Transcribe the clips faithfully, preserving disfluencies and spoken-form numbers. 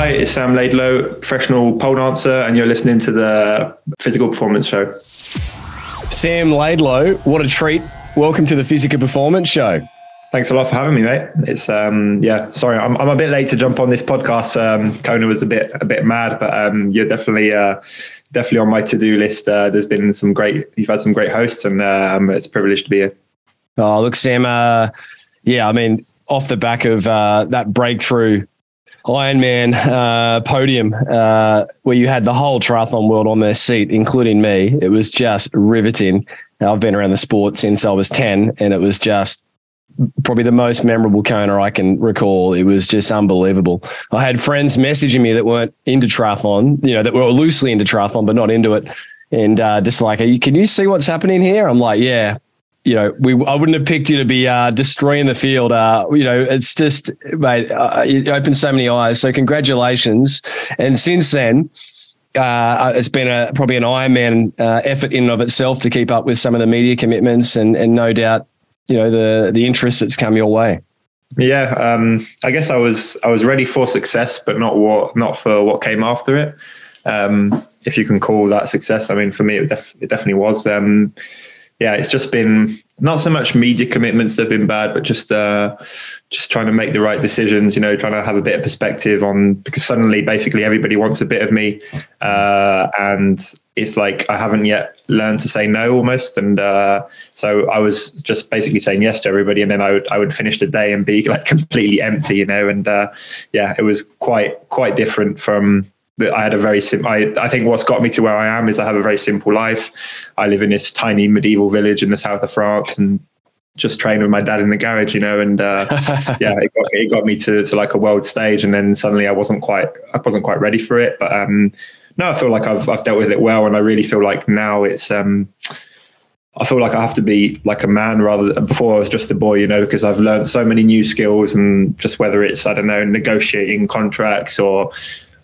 Hi, it's Sam Laidlow, professional pole dancer, and you're listening to the Physical Performance Show. Sam Laidlow, what a treat. Welcome to the Physical Performance Show. Thanks a lot for having me, mate. It's, um, yeah, sorry, I'm, I'm a bit late to jump on this podcast. Um, Kona was a bit a bit mad, but um, you're definitely uh, definitely on my to-do list. Uh, there's been some great, you've had some great hosts, and um, it's a privilege to be here. Oh, look, Sam, uh, yeah, I mean, off the back of uh, that breakthrough Ironman uh, podium uh, where you had the whole triathlon world on their seat, including me, it was just riveting. Now, I've been around the sport since I was ten, and it was just probably the most memorable Kona I can recall. It was just unbelievable. I had friends messaging me that weren't into triathlon, you know, that were loosely into triathlon, but not into it. And uh, just like, can you see what's happening here? I'm like, yeah. You know, we I wouldn't have picked you to be uh, destroying the field. Uh, you know, it's just, mate, uh, it opened so many eyes. So congratulations. And since then, uh, it's been a, probably an Ironman uh, effort in and of itself to keep up with some of the media commitments and, and no doubt, you know, the, the interest that's come your way. Yeah, um, I guess I was I was ready for success, but not what not for what came after it. Um, if you can call that success. I mean, for me, it, def- it definitely was. Um, Yeah, it's just been not so much media commitments that have been bad, but just uh, just trying to make the right decisions, you know, trying to have a bit of perspective on, because suddenly basically everybody wants a bit of me. Uh, and it's like I haven't yet learned to say no almost. And uh, so I was just basically saying yes to everybody. And then I would I would finish the day and be like completely empty, you know. And uh, yeah, it was quite, quite different from... I had a very simple, I, I think what's got me to where I am is I have a very simple life. I live in this tiny medieval village in the south of France and just train with my dad in the garage, you know, and uh, yeah, it got, it got me to, to like a world stage. And then suddenly I wasn't quite, I wasn't quite ready for it. But um, no, I feel like I've, I've dealt with it well. And I really feel like now it's, um, I feel like I have to be like a man rather than before I was just a boy, you know, because I've learned so many new skills and just whether it's, I don't know, negotiating contracts or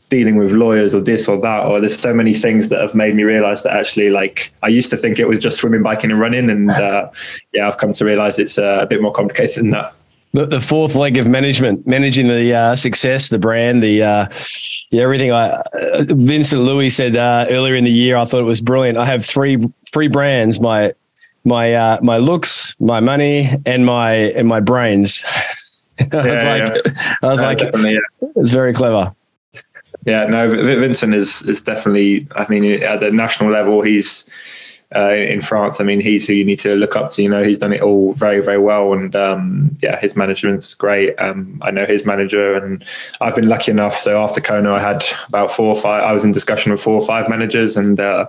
dealing with lawyers or this or that, or there's so many things that have made me realize that actually, like, I used to think it was just swimming, biking and running. And uh, yeah, I've come to realize it's uh, a bit more complicated than that. The, the fourth leg of management, managing the uh, success, the brand, the, uh, the everything. I, uh, Vincent Louis said uh, earlier in the year, I thought it was brilliant. I have three, three brands, my, my, uh, my looks, my money and my, and my brains. I yeah, was like, yeah. I was uh, like, yeah. It's very clever. Yeah, no, Vincent is is definitely, I mean, at the national level, he's uh, in France. I mean, he's who you need to look up to. You know, he's done it all very, very well. And um, yeah, his management's great. Um, I know his manager and I've been lucky enough. So after Kona, I had about four or five, I was in discussion with four or five managers. And uh,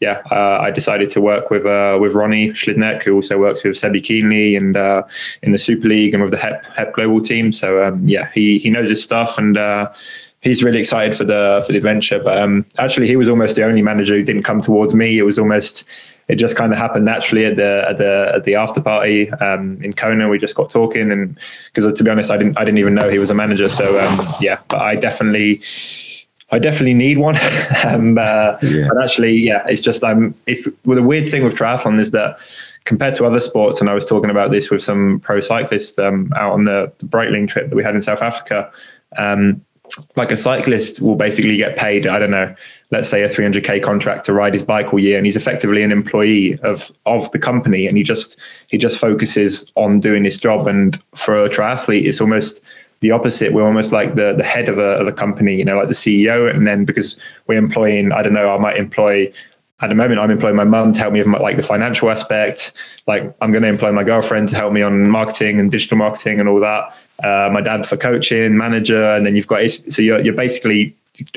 yeah, uh, I decided to work with uh, with Ronnie Schlidneck, who also works with Sebi Kienle and uh, in the Super League and with the Hep Hep Global Team. So um, yeah, he, he knows his stuff. And uh he's really excited for the for the adventure, but um, actually he was almost the only manager who didn't come towards me. It was almost, it just kind of happened naturally at the at the at the after party um, in Kona. We just got talking, and because to be honest, I didn't I didn't even know he was a manager. So um, yeah, but I definitely I definitely need one. um, uh, yeah. But actually, yeah, it's just I'm. It's well, the weird thing with triathlon is that compared to other sports, and I was talking about this with some pro cyclists um, out on the, the Breitling trip that we had in South Africa. Um, Like a cyclist will basically get paid, I don't know, let's say a three hundred K contract to ride his bike all year, and he's effectively an employee of of the company, and he just he just focuses on doing his job. And for a triathlete, it's almost the opposite. We're almost like the the head of a of a company, you know, like the C E O. And then because we're employing, I don't know, I might employ. At the moment, I'm employing my mum to help me with my, like the financial aspect. Like I'm going to employ my girlfriend to help me on marketing and digital marketing and all that. Uh, my dad for coaching, manager, and then you've got so you're you're basically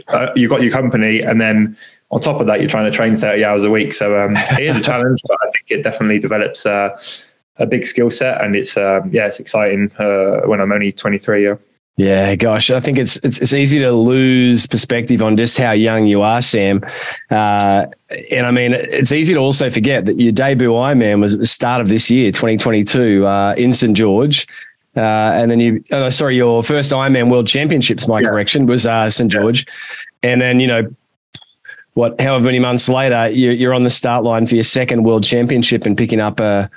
uh, you've got your company, and then on top of that, you're trying to train thirty hours a week. So um, it is a challenge, but I think it definitely develops uh, a big skill set, and it's um, yeah, it's exciting uh, when I'm only twenty-three. Yeah. Yeah, gosh, I think it's, it's it's easy to lose perspective on just how young you are, Sam. Uh, and I mean, it's easy to also forget that your debut Ironman was at the start of this year, twenty twenty-two, uh, in Saint George. Uh, and then you, oh, sorry, your first Ironman World Championships, my yeah. correction, was uh, Saint George. Yeah. And then, you know, what, however many months later, you're, you're on the start line for your second World Championship and picking up a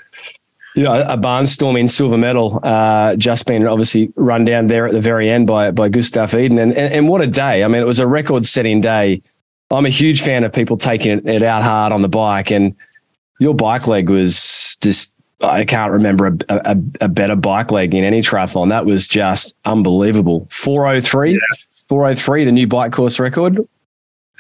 you know, a barnstorming silver medal, uh, just been obviously run down there at the very end by by Gustav Iden. And, and and what a day. I mean, it was a record-setting day. I'm a huge fan of people taking it out hard on the bike, and your bike leg was just, I can't remember a, a, a better bike leg in any triathlon. That was just unbelievable. four oh three, yeah. four oh three, the new bike course record.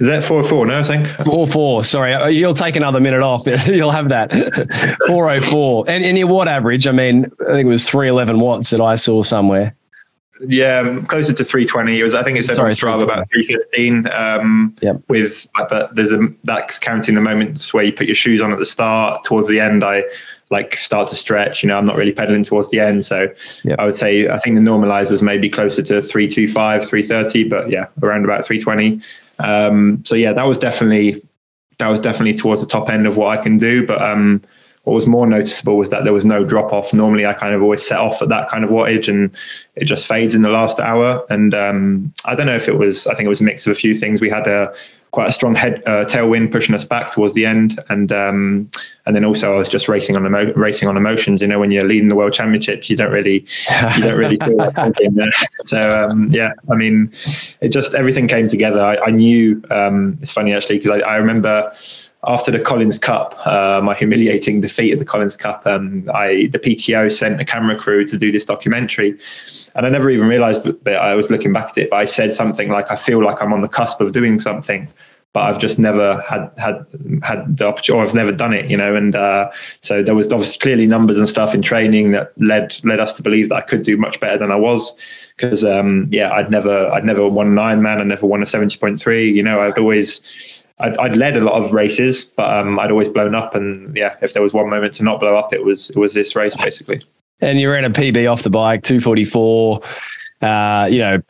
Is that four oh four? No, I think. four oh four, sorry. You'll take another minute off. You'll have that. four oh four. And, and your watt average, I mean, I think it was three eleven watts that I saw somewhere. Yeah, closer to three twenty. It was, I think it said on Strava about three fifteen. Um, yep. With but there's a, that's counting the moments where you put your shoes on at the start. Towards the end, I like start to stretch. You know, I'm not really pedaling towards the end, so yep. I would say I think the normalized was maybe closer to three twenty-five, three thirty, but yeah, around about three twenty. Um, so yeah, that was definitely that was definitely towards the top end of what I can do, but. Um, What was more noticeable was that there was no drop off. Normally, I kind of always set off at that kind of wattage, and it just fades in the last hour. And um, I don't know if it was. I think it was a mix of a few things. We had a quite a strong head uh, tailwind pushing us back towards the end, and um, and then also I was just racing on emo- racing on emotions. You know, when you're leading the World Championships, you don't really you don't really feel like thinking. So um, yeah, I mean, it just everything came together. I, I knew um, it's funny actually because I, I remember. After the Collins Cup, uh, my humiliating defeat at the Collins Cup, um, I the P T O sent a camera crew to do this documentary. And I never even realized that I was looking back at it, but I said something like, I feel like I'm on the cusp of doing something, but I've just never had had had the opportunity, or I've never done it, you know. And uh, so there was obviously clearly numbers and stuff in training that led led us to believe that I could do much better than I was. Because, um, yeah, I'd never, I'd never won an Ironman, I never won a seventy point three, you know, I'd always... I'd, I'd led a lot of races, but um, I'd always blown up. And yeah, if there was one moment to not blow up, it was it was this race, basically. And you ran a P B off the bike, two forty-four. Uh, you know,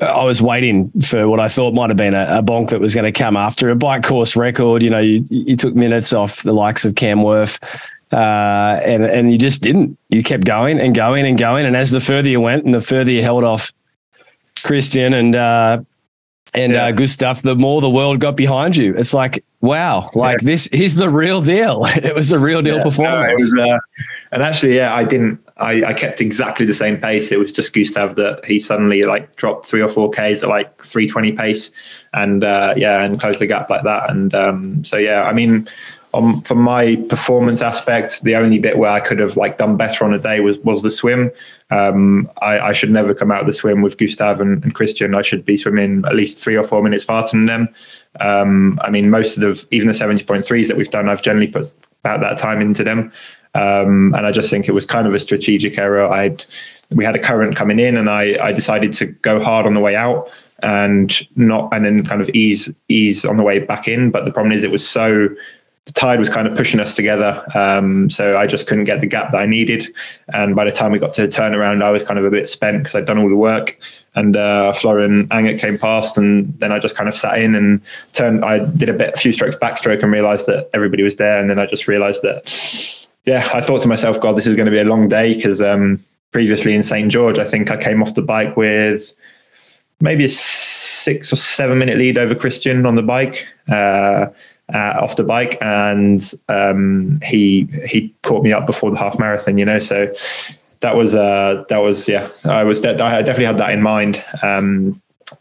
I was waiting for what I thought might have been a, a bonk that was going to come after a bike course record. You know, you, you took minutes off the likes of Cam Wirth, uh, and, and you just didn't. You kept going and going and going. And as the further you went and the further you held off Christian and uh And yeah. uh, Gustav, the more the world got behind you, it's like, wow, like yeah. this is the real deal. It was a real deal yeah, performance. No, it was, uh, and actually, yeah, I didn't, I, I kept exactly the same pace. It was just Gustav that he suddenly like dropped three or four Ks at like three twenty pace and uh, yeah, and closed the gap like that. And um, so, yeah, I mean, Um, from my performance aspect, the only bit where I could have like done better on a day was was the swim. Um, I, I should never come out of the swim with Gustav and, and Christian. I should be swimming at least three or four minutes faster than them. Um, I mean, most of the even the seventy point threes that we've done, I've generally put about that time into them. Um, and I just think it was kind of a strategic error. I'd we had a current coming in, and I I decided to go hard on the way out. and not and then kind of ease ease on the way back in. But the problem is, it was so. The tide was kind of pushing us together, um, so I just couldn't get the gap that I needed. And by the time we got to the turnaround, I was kind of a bit spent because I'd done all the work. And uh, Florian Angert came past, and then I just kind of sat in and turned. I did a bit, a few strokes backstroke, and realised that everybody was there. And then I just realised that, yeah, I thought to myself, God, this is going to be a long day because um, previously in Saint George, I think I came off the bike with maybe a six or seven minute lead over Christian on the bike. Uh, Uh, off the bike, and um, he he caught me up before the half marathon, you know. So that was uh, that was yeah. I was de- I definitely had that in mind. Um,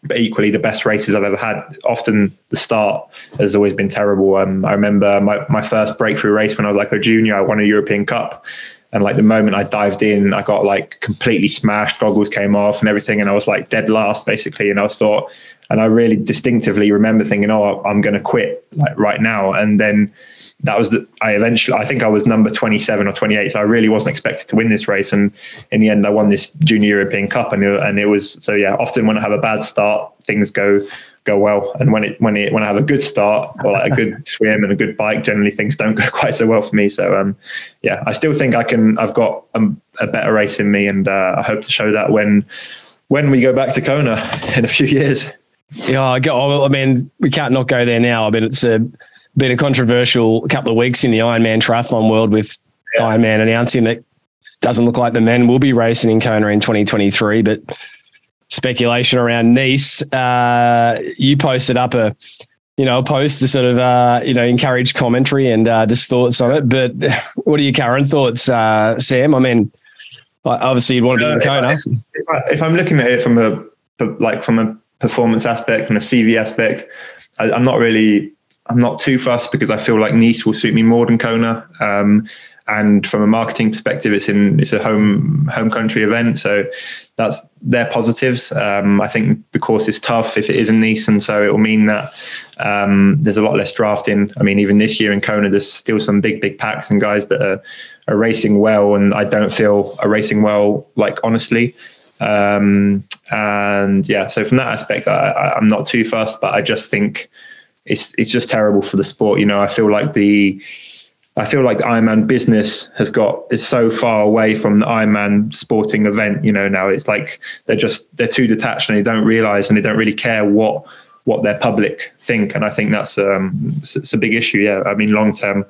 but equally, the best races I've ever had. Often the start has always been terrible. Um, I remember my my first breakthrough race when I was like a junior. I won a European Cup, and like the moment I dived in, I got like completely smashed. Goggles came off and everything, and I was like dead last basically. And I was thought. And I really distinctively remember thinking, oh, I'm going to quit like right now. And then that was the, I eventually, I think I was number twenty-seven or twenty-eight. So I really wasn't expected to win this race. And in the end, I won this junior European Cup. And it, and it was, so yeah, often when I have a bad start, things go, go well. And when it, when it, when I have a good start or like a good swim and a good bike, generally things don't go quite so well for me. So, um, yeah, I still think I can, I've got a, a better race in me. And uh, I hope to show that when, when we go back to Kona in a few years. Yeah, I go. I mean, we can't not go there now. I mean, it's a, been a controversial couple of weeks in the Ironman triathlon world with yeah. Ironman announcing that it doesn't look like the men will be racing in Kona in twenty twenty-three, but speculation around Nice. Uh, you posted up a, you know, a post to sort of, uh, you know, encourage commentary and uh, just thoughts on it. But what are your current thoughts, uh, Sam? I mean, obviously you'd want to be in Kona. If, if, I, if I'm looking at it from a, like from a performance aspect, from a C V aspect, I, I'm not really, I'm not too fussed because I feel like Nice will suit me more than Kona. Um, and from a marketing perspective, it's in, it's a home, home country event. So that's their positives. Um, I think the course is tough if it is in Nice. And so it will mean that um, there's a lot less drafting. I mean, even this year in Kona, there's still some big, big packs and guys that are, are racing well. And I don't feel are racing well, like, honestly. Um, and yeah, so from that aspect, I, I, I'm not too fussed, but I just think it's, it's just terrible for the sport. You know, I feel like the, I feel like the Ironman business has got, is so far away from the Ironman sporting event, you know, now it's like, they're just, they're too detached and they don't realize, and they don't really care what, what their public think. And I think that's, um, it's, it's a big issue. Yeah. I mean, long-term.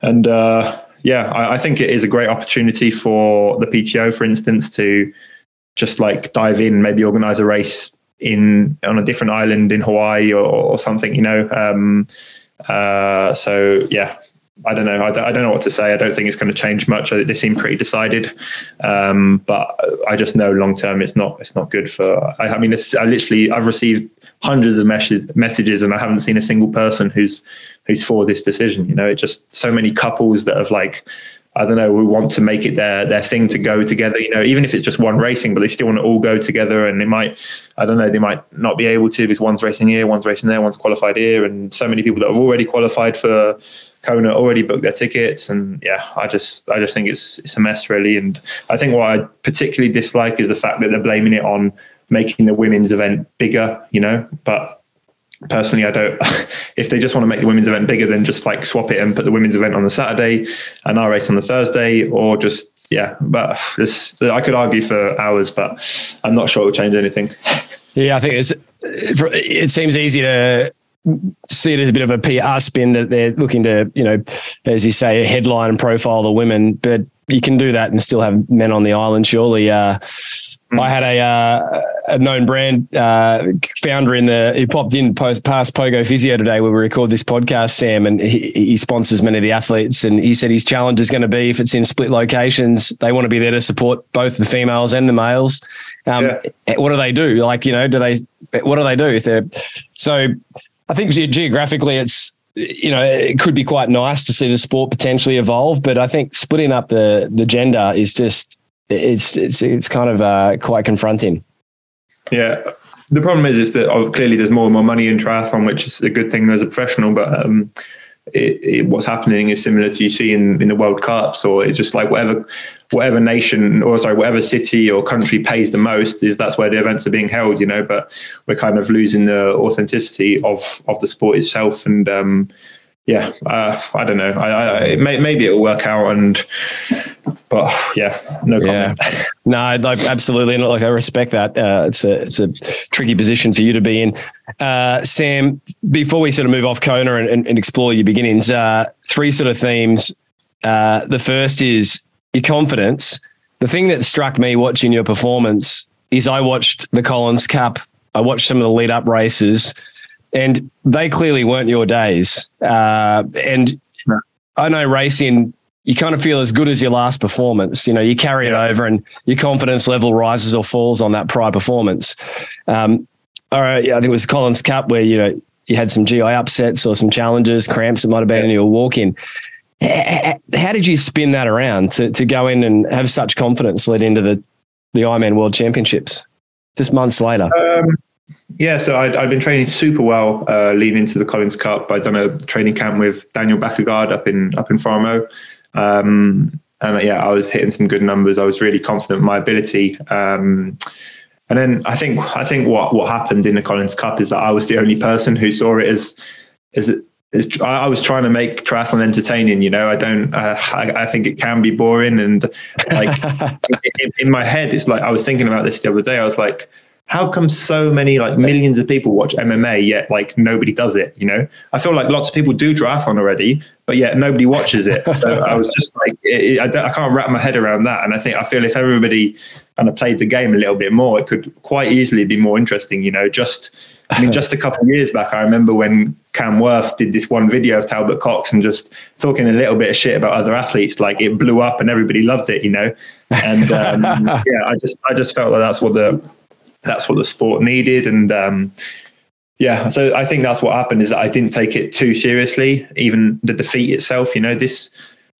And, uh, yeah, I, I think it is a great opportunity for the P T O, for instance, to just like dive in, maybe organize a race in, on a different island in Hawaii or, or something, you know? Um, uh, so yeah, I don't know. I don't, I don't know what to say. I don't think it's going to change much. They seem pretty decided, um, but I just know long term it's not. It's not good for. I, I mean, it's, I literally I've received hundreds of messages, messages, and I haven't seen a single person who's who's for this decision. You know, it's just so many couples that have like, I don't know, we want to make it their their thing to go together. You know, even if it's just one racing, but they still want to all go together, and they might, I don't know, they might not be able to because one's racing here, one's racing there, one's qualified here, and so many people that have already qualified for Kona already booked their tickets. And yeah, I just I just think it's it's a mess, really. And I think what I particularly dislike is the fact that they're blaming it on making the women's event bigger, you know. But personally, I don't, if they just want to make the women's event bigger, then just like swap it and put the women's event on the Saturday and our race on the Thursday, or just, yeah, but this, I could argue for hours, but I'm not sure it will change anything. Yeah, I think it's, it seems easy to see it as a bit of a P R spin that they're looking to, you know, as you say, headline and profile the women, but you can do that and still have men on the island, surely. Uh, mm. I had a, uh, a known brand uh, founder in the, who popped in post past POGO Physio today where we record this podcast, Sam, and he, he sponsors many of the athletes, and he said his challenge is going to be, if it's in split locations, they want to be there to support both the females and the males. Um, yeah. What do they do? Like, you know, do they, what do they do if they're, so I think geographically it's, you know, it could be quite nice to see the sport potentially evolve, but I think splitting up the, the gender is just, it's, it's, it's kind of uh, quite confronting. Yeah. The problem is, is that oh, clearly there's more and more money in triathlon, which is a good thing as a professional, but um, it, it, what's happening is similar to you see in, in the World Cups, or it's just like whatever, whatever nation or sorry, whatever city or country pays the most is that's where the events are being held, you know, but we're kind of losing the authenticity of, of the sport itself. And um, yeah, uh, I don't know. I, I it may, maybe it'll work out and, but yeah, no comment. Yeah. No, like, absolutely not. Like, I respect that. Uh, it's a it's a tricky position for you to be in, uh, Sam. Before we sort of move off Kona and, and, and explore your beginnings, uh, three sort of themes. Uh, the first is your confidence. The thing that struck me watching your performance is I watched the Collins Cup. I watched some of the lead up races, and they clearly weren't your days. Uh, and no. I know racing, you kind of feel as good as your last performance. You know, you carry it over and your confidence level rises or falls on that prior performance. Um, all right, yeah, I think it was Collins Cup where, you know, you had some G I upsets or some challenges, cramps, it might have been, and you were walking. How did you spin that around to, to go in and have such confidence led into the, the Ironman World Championships just months later? Um, yeah, so I'd, I'd been training super well uh, leading into the Collins Cup. I'd done a training camp with Daniel Bækkegård up in up in Farmo. Um, and yeah, I was hitting some good numbers. I was really confident in my ability. Um, and then I think, I think what, what happened in the Collins Cup is that I was the only person who saw it as, as, as I was trying to make triathlon entertaining. You know, I don't, uh, I, I think it can be boring. And like in, in my head, it's like, I was thinking about this the other day. I was like, how come so many, like millions of people watch M M A, yet like nobody does it, you know? I feel like lots of people do triathlon already, but yet nobody watches it. So I was just like, it, it, I, I can't wrap my head around that. And I think, I feel if everybody kind of played the game a little bit more, it could quite easily be more interesting. You know, just I mean, just a couple of years back, I remember when Cam Wirth did this one video of Talbot Cox and just talking a little bit of shit about other athletes, like it blew up and everybody loved it, you know. And um, yeah, I just I just felt that that's what the that's what the sport needed, and um, yeah, so I think that's what happened, is that I didn't take it too seriously, even the defeat itself. You know, this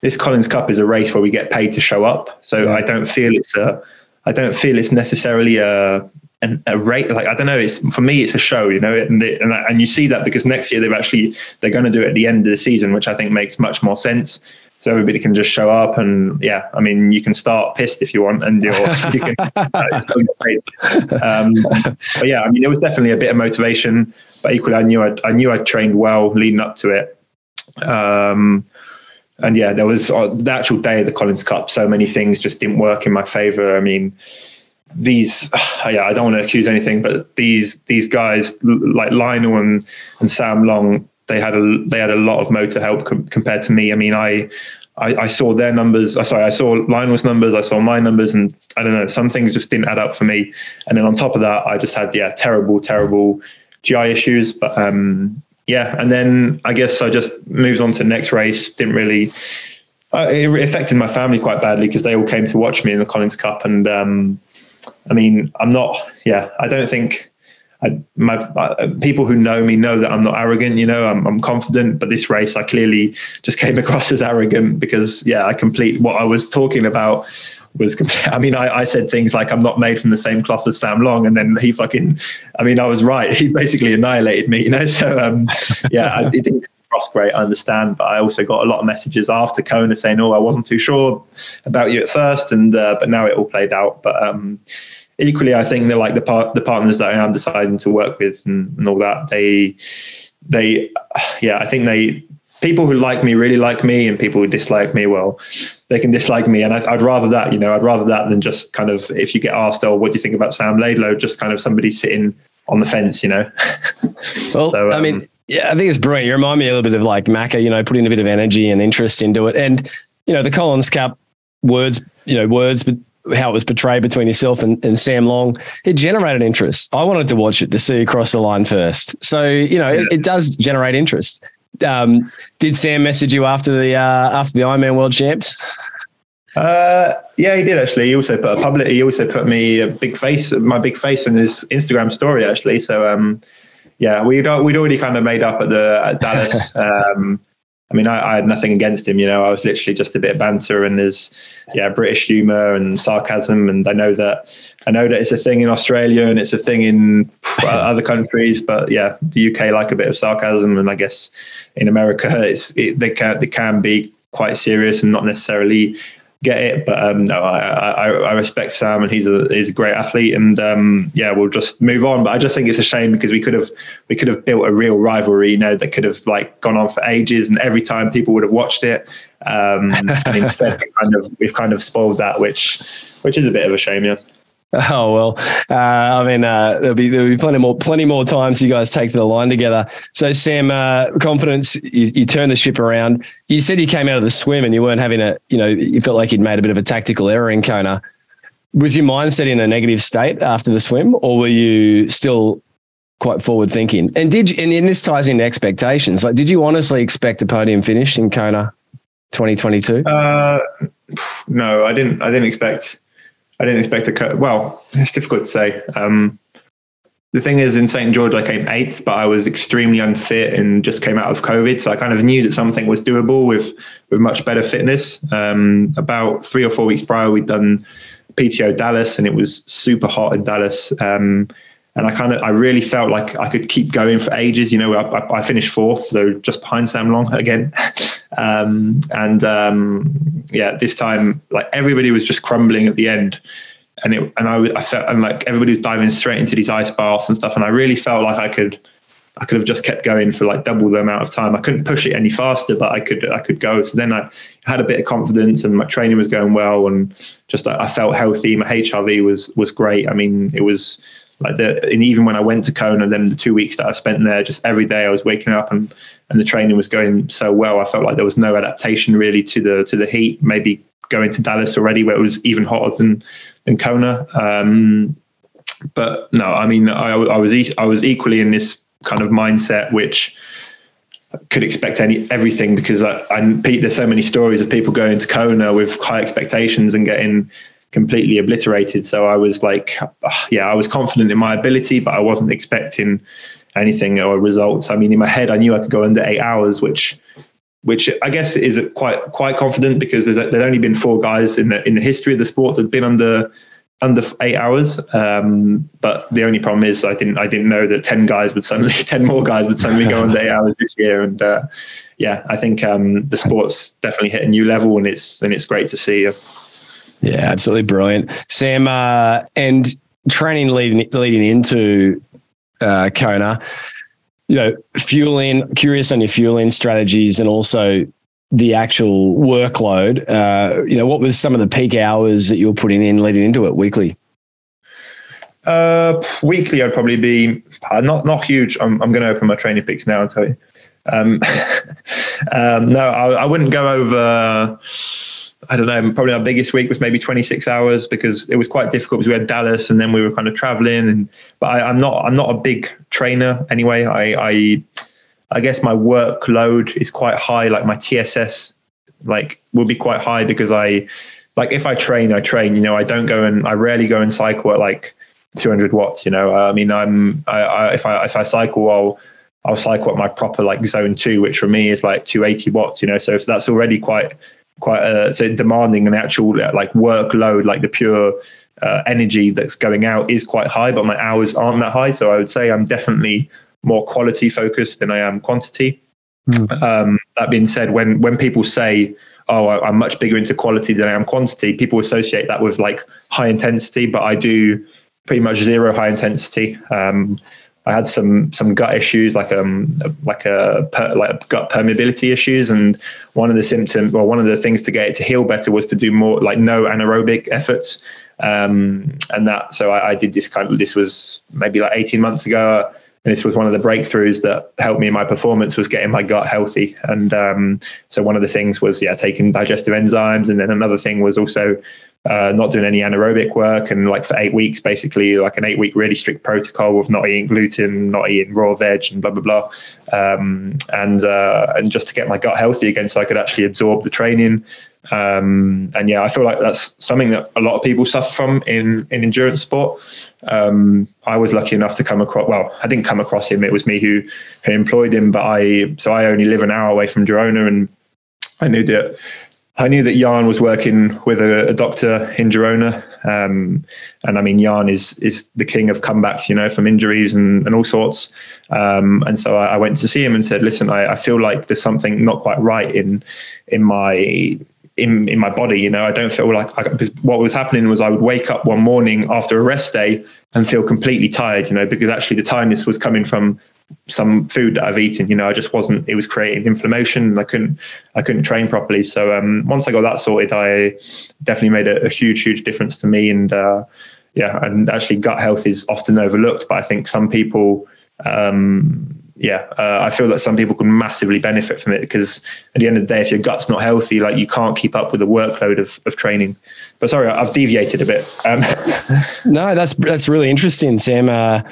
this Collins Cup is a race where we get paid to show up, so yeah. I don't feel it's a I don't feel it's necessarily a And a rate like I don't know. It's for me, it's a show, you know, and it, and, and you see that because next year they've actually they're going to do it at the end of the season, which I think makes much more sense. So everybody can just show up, and yeah, I mean, you can start pissed if you want, and you're, you can. Um, but yeah, I mean, it was definitely a bit of motivation, but equally, I knew I I knew I trained well leading up to it. Um, and yeah, there was uh, the actual day of the Collins Cup. So many things just didn't work in my favour. I mean. These, yeah, I don't want to accuse anything, but these these guys like Lionel and, and Sam Long, they had a they had a lot of motor help com- compared to me. I mean, I, I I saw their numbers. I sorry, I saw Lionel's numbers. I saw my numbers, and I don't know. Some things just didn't add up for me. And then on top of that, I just had yeah, terrible, terrible G I issues. But um, yeah, and then I guess I just moved on to the next race. Didn't really. Uh, it affected my family quite badly because they all came to watch me in the Collins Cup, and. Um, I mean, I'm not, yeah, I don't think I, my, my people who know me know that I'm not arrogant, you know, I'm, I'm confident, but this race, I clearly just came across as arrogant because yeah, I complete what I was talking about was, complete, I mean, I, I said things like I'm not made from the same cloth as Sam Long. And then he fucking, I mean, I was right. He basically annihilated me, you know? So um, yeah, it didn't cross great, I understand. But I also got a lot of messages after Kona saying, oh, I wasn't too sure about you at first. And, uh, but now it all played out. But, um, equally, I think they're like the part, the partners that I am deciding to work with and, and all that. They, they, yeah, I think they, people who like me really like me, and people who dislike me, well, they can dislike me. And I, I'd rather that, you know, I'd rather that than just kind of, if you get asked, oh, what do you think about Sam Laidlow? Just kind of somebody sitting on the fence, you know? Well, so, um, I mean, yeah, I think it's brilliant. You remind me a little bit of like Macca, you know, putting a bit of energy and interest into it. And, you know, the Collins Cup words, you know, words, but, how it was portrayed between yourself and, and Sam Long, it generated interest. I wanted to watch it to see across the line first. So, you know, yeah. it, it does generate interest. Um, did Sam message you after the uh, after the Ironman World Champs? Uh, yeah, he did actually. He also put a public. He also put me a big face, my big face, in his Instagram story actually. So, um, yeah, we'd we'd already kind of made up at the at Dallas. um, I mean, I, I had nothing against him, you know, I was literally just a bit of banter, and there's, yeah, British humor and sarcasm. And I know that, I know that it's a thing in Australia and it's a thing in other countries, but yeah, the U K like a bit of sarcasm. And I guess in America, it's, it, they can, they can be quite serious and not necessarily get it. But um, no, I, I, I respect Sam, and he's a, he's a great athlete, and um, yeah, we'll just move on. But I just think it's a shame because we could have, we could have built a real rivalry, you know, that could have like gone on for ages, and every time people would have watched it. Um, and instead, we've kind of, we've kind of spoiled that, which, which is a bit of a shame, yeah. Oh, well, uh, I mean, uh, there'll be, there'll be plenty more, plenty more times you guys take to the line together. So Sam, uh, confidence, you, you turned the ship around. You said you came out of the swim and you weren't having a, you know, you felt like you'd made a bit of a tactical error in Kona. Was your mindset in a negative state after the swim, or were you still quite forward thinking? And did you, and, and this ties into expectations. Like, did you honestly expect a podium finish in Kona twenty twenty-two? Uh, no, I didn't, I didn't expect I didn't expect a co- well, it's difficult to say. Um, the thing is, in Saint George, I came eighth, but I was extremely unfit and just came out of COVID. So I kind of knew that something was doable with, with much better fitness. Um, about three or four weeks prior, we'd done P T O Dallas, and it was super hot in Dallas. Um, and I kind of, I really felt like I could keep going for ages. You know, I, I, I finished fourth, so just behind Sam Long again. Um, and, um, yeah, this time, like, everybody was just crumbling at the end, and it, and I, I felt, and like everybody was diving straight into these ice baths and stuff. And I really felt like I could, I could have just kept going for like double the amount of time. I couldn't push it any faster, but I could, I could go. So then I had a bit of confidence, and my training was going well, and just, I, I felt healthy. My H R V was, was great. I mean, it was like the, and even when I went to Kona, then the two weeks that I spent there, just every day I was waking up and, and the training was going so well. I felt like there was no adaptation really to the, to the heat, maybe going to Dallas already where it was even hotter than, than Kona. Um, but no, I mean, I, I was e- I was equally in this kind of mindset which could expect any everything, because I, I Pete, there's so many stories of people going to Kona with high expectations and getting completely obliterated. So I was like, yeah, I was confident in my ability, but I wasn't expecting anything or results. I mean, in my head, I knew I could go under eight hours, which, which I guess is quite quite confident, because there's there'd only been four guys in the in the history of the sport that'd been under under eight hours. Um, but the only problem is I didn't I didn't know that ten guys would suddenly ten more guys would suddenly go under eight hours this year. And uh, yeah, I think um, the sport's definitely hit a new level, and it's and it's great to see. Yeah, absolutely brilliant, Sam. Uh, and training leading leading into uh, Kona. You know, fueling, curious on your fueling strategies and also the actual workload. Uh, you know, what was some of the peak hours that you were putting in leading into it weekly? Uh, weekly, I'd probably be not not huge. I'm I'm going to open my training picks now and tell you. Um, um, no, I, I wouldn't go over. I don't know, probably our biggest week was maybe twenty-six hours, because it was quite difficult, because we had Dallas and then we were kind of traveling. And but I, I'm not I'm not a big trainer anyway. I, I I guess my workload is quite high. Like my T S S like will be quite high, because I like if I train, I train. You know, I don't go and I rarely go and cycle at like two hundred watts. You know, I mean, I'm I, I if I if I cycle, I'll I'll cycle at my proper like zone two, which for me is like two hundred eighty watts. You know, so if that's already quite quite uh, so demanding, an actual like workload, like the pure uh, energy that's going out is quite high, but my hours aren't that high. So I would say I'm definitely more quality focused than I am quantity. Mm. Um, that being said, when when people say, oh, I, I'm much bigger into quality than I am quantity, people associate that with like high intensity, but I do pretty much zero high intensity. Um, I had some some gut issues, like um like a per, like gut permeability issues, and one of the symptoms, well, one of the things to get it to heal better was to do more like no anaerobic efforts, um, and that. So I, I did this kind of this was maybe like eighteen months ago, and this was one of the breakthroughs that helped me in my performance, was getting my gut healthy. And um, so one of the things was yeah taking digestive enzymes, and then another thing was also Uh, not doing any anaerobic work, and like for eight weeks, basically like an eight week really strict protocol of not eating gluten, not eating raw veg, and blah blah blah, um, and uh, and just to get my gut healthy again, so I could actually absorb the training. Um, and yeah, I feel like that's something that a lot of people suffer from in in endurance sport. Um, I was lucky enough to come across. Well, I didn't come across him. It was me who who employed him. But I so I only live an hour away from Girona, and I knew that. I knew that Jan was working with a, a doctor in Girona. Um, and I mean, Jan is is the king of comebacks, you know, from injuries and, and all sorts. Um, and so I, I went to see him and said, listen, I, I feel like there's something not quite right in in my in, in my body. You know, I don't feel like, I, because what was happening was I would wake up one morning after a rest day and feel completely tired, you know, because actually the tiredness was coming from some food that I've eaten. You know, I just wasn't, it was creating inflammation, and I couldn't, I couldn't train properly. So um, once I got that sorted, I definitely made a, a huge, huge difference to me. And uh, yeah, and actually gut health is often overlooked, but I think some people, um, yeah, uh, I feel that some people can massively benefit from it, because at the end of the day, if your gut's not healthy, like you can't keep up with the workload of, of training. But sorry, I've deviated a bit. Um, no, that's, that's really interesting, Sam. Uh,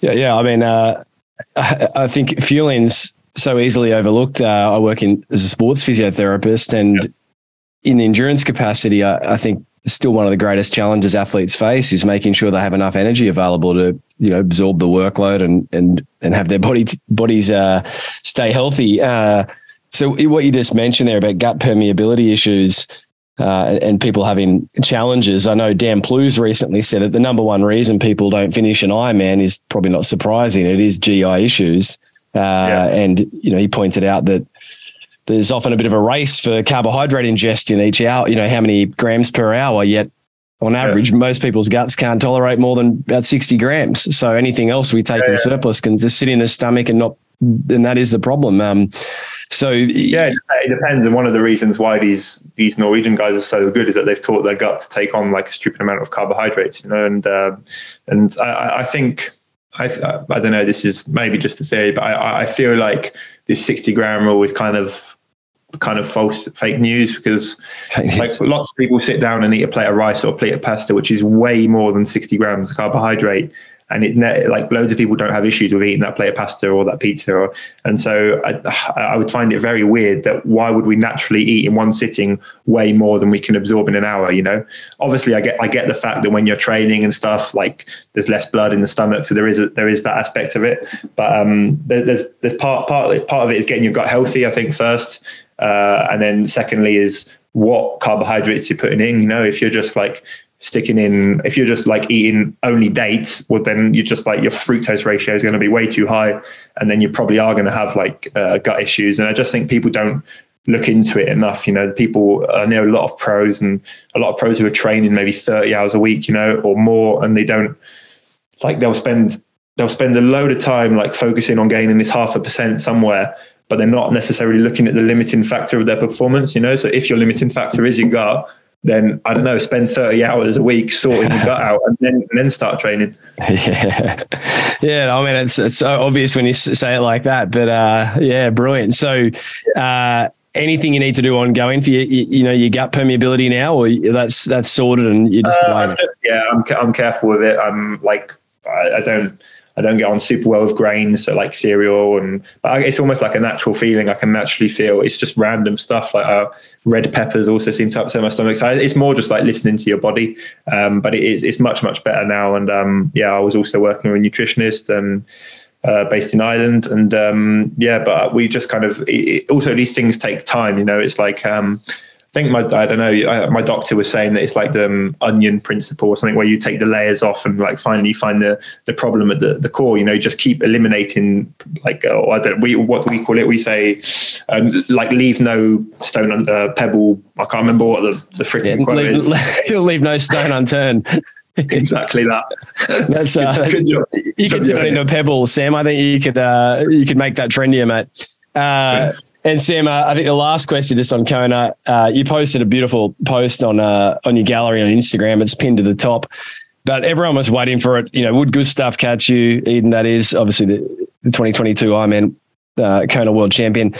yeah, yeah. I mean, uh, I think fueling's so easily overlooked. Uh, I work in as a sports physiotherapist, and yep. in the endurance capacity, I, I think still one of the greatest challenges athletes face is making sure they have enough energy available to, you know, absorb the workload and and and have their body t- bodies uh, stay healthy. Uh, so what you just mentioned there about gut permeability issues uh, and people having challenges, I know Dan Plews recently said that the number one reason people don't finish an Ironman is probably not surprising. It is G I issues. Uh, yeah. And, you know, he pointed out that there's often a bit of a race for carbohydrate ingestion each hour, you know, how many grams per hour, yet on average, yeah. most people's guts can't tolerate more than about sixty grams. So anything else we take yeah, in yeah. surplus can just sit in the stomach and not, and that is the problem. Um, So yeah, it depends. And one of the reasons why these these Norwegian guys are so good is that they've taught their gut to take on like a stupid amount of carbohydrates, you know. And uh, and I, I think I I don't know. This is maybe just a theory, but I I feel like this sixty gram rule is kind of kind of false fake news, because like, lots of people sit down and eat a plate of rice or a plate of pasta, which is way more than sixty grams of carbohydrate. And it like loads of people don't have issues with eating that plate of pasta or that pizza. Or, and so I, I would find it very weird that why would we naturally eat in one sitting way more than we can absorb in an hour? You know, obviously I get, I get the fact that when you're training and stuff, like there's less blood in the stomach. So there is, a, there is that aspect of it, but um, there, there's, there's part, part, part of it is getting your gut healthy, I think, first. Uh, and then secondly is what carbohydrates you're putting in. You know, if you're just like, sticking in if you're just like eating only dates, well then you're just like your fructose ratio is going to be way too high, and then you probably are going to have like uh, gut issues. And I just think people don't look into it enough. You know, people, I know a lot of pros and a lot of pros who are training maybe thirty hours a week, you know, or more, and they don't like they'll spend they'll spend a load of time like focusing on gaining this half a percent somewhere, but they're not necessarily looking at the limiting factor of their performance. You know, so if your limiting factor is your gut, then I don't know, spend thirty hours a week sorting the gut out, and then and then start training. Yeah, yeah. I mean, it's it's so obvious when you say it like that, but uh, yeah, brilliant. So, uh, anything you need to do ongoing for your, you, you know, your gut permeability now, or that's that's sorted and you just, uh, I'm just yeah, I'm I'm careful with it. I'm like I, I don't. I don't get on super well with grains, so like cereal, and but it's almost like a natural feeling I can naturally feel. It's just random stuff, like uh, red peppers also seem to upset my stomach. So it's more just like listening to your body. Um, but it is it's much much better now. And um, yeah, I was also working with a nutritionist and uh, based in Ireland. And um, yeah, but we just kind of it, it, also these things take time. You know, it's like. Um, I think my I don't know my doctor was saying that it's like the um, onion principle or something, where you take the layers off and like finally you find the the problem at the, the core. You know, just keep eliminating like oh, I don't we what do we call it we say um, like leave no stone under uh, pebble. I can't remember what the the freaking yeah, quote leave, is. You'll leave no stone unturned. Exactly that. That's uh, good, good that, you could turn it into a pebble, Sam. I think you could uh, you could make that trendier, mate. Uh, and Sam, uh, I think the last question just on Kona, uh, you posted a beautiful post on uh, on your gallery on Instagram. It's pinned to the top, but everyone was waiting for it. You know, would Gustav catch you? Eden, that is obviously the, the twenty twenty-two Ironman uh, Kona World Champion.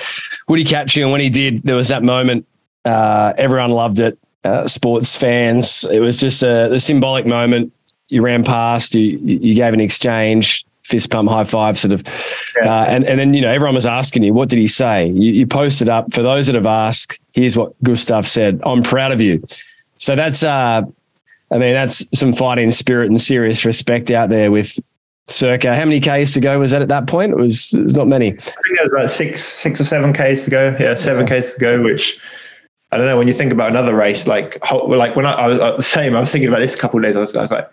Would he catch you? And when he did, there was that moment. Uh, everyone loved it. Uh, sports fans. It was just a, a symbolic moment. You ran past. You you gave an exchange. Fist pump, high five, sort of. Yeah. Uh, and, and then, you know, everyone was asking you, what did he say? You, you posted up, for those that have asked, here's what Gustav said: I'm proud of you. So that's, uh, I mean, that's some fighting spirit and serious respect out there with circa, how many Ks to go was that at that point? It was, it was not many. I think it was like six, six or seven Ks to go. Yeah, seven yeah. Ks to go, which... I don't know, when you think about another race, like like when I, I was uh, the same, I was thinking about this a couple of days, I was, I was like,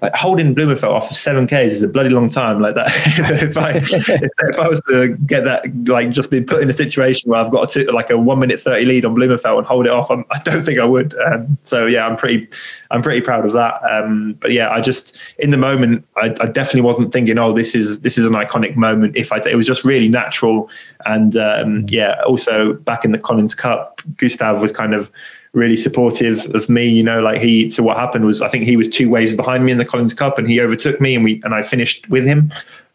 like holding Blummenfelt off for seven Ks is a bloody long time. Like that, if I if, if I was to get that, like just be put in a situation where I've got a two, like a one minute thirty lead on Blummenfelt and hold it off, I'm, I don't think I would. Um, so yeah, I'm pretty, I'm pretty proud of that. Um, but yeah, I just in the moment, I, I definitely wasn't thinking, oh, this is this is an iconic moment. If I, it was just really natural, and um, yeah, also back in the Collins Cup, Gustav was kind of really supportive of me, you know, like he, so what happened was, I think he was two waves behind me in the Collins Cup and he overtook me and we, and I finished with him,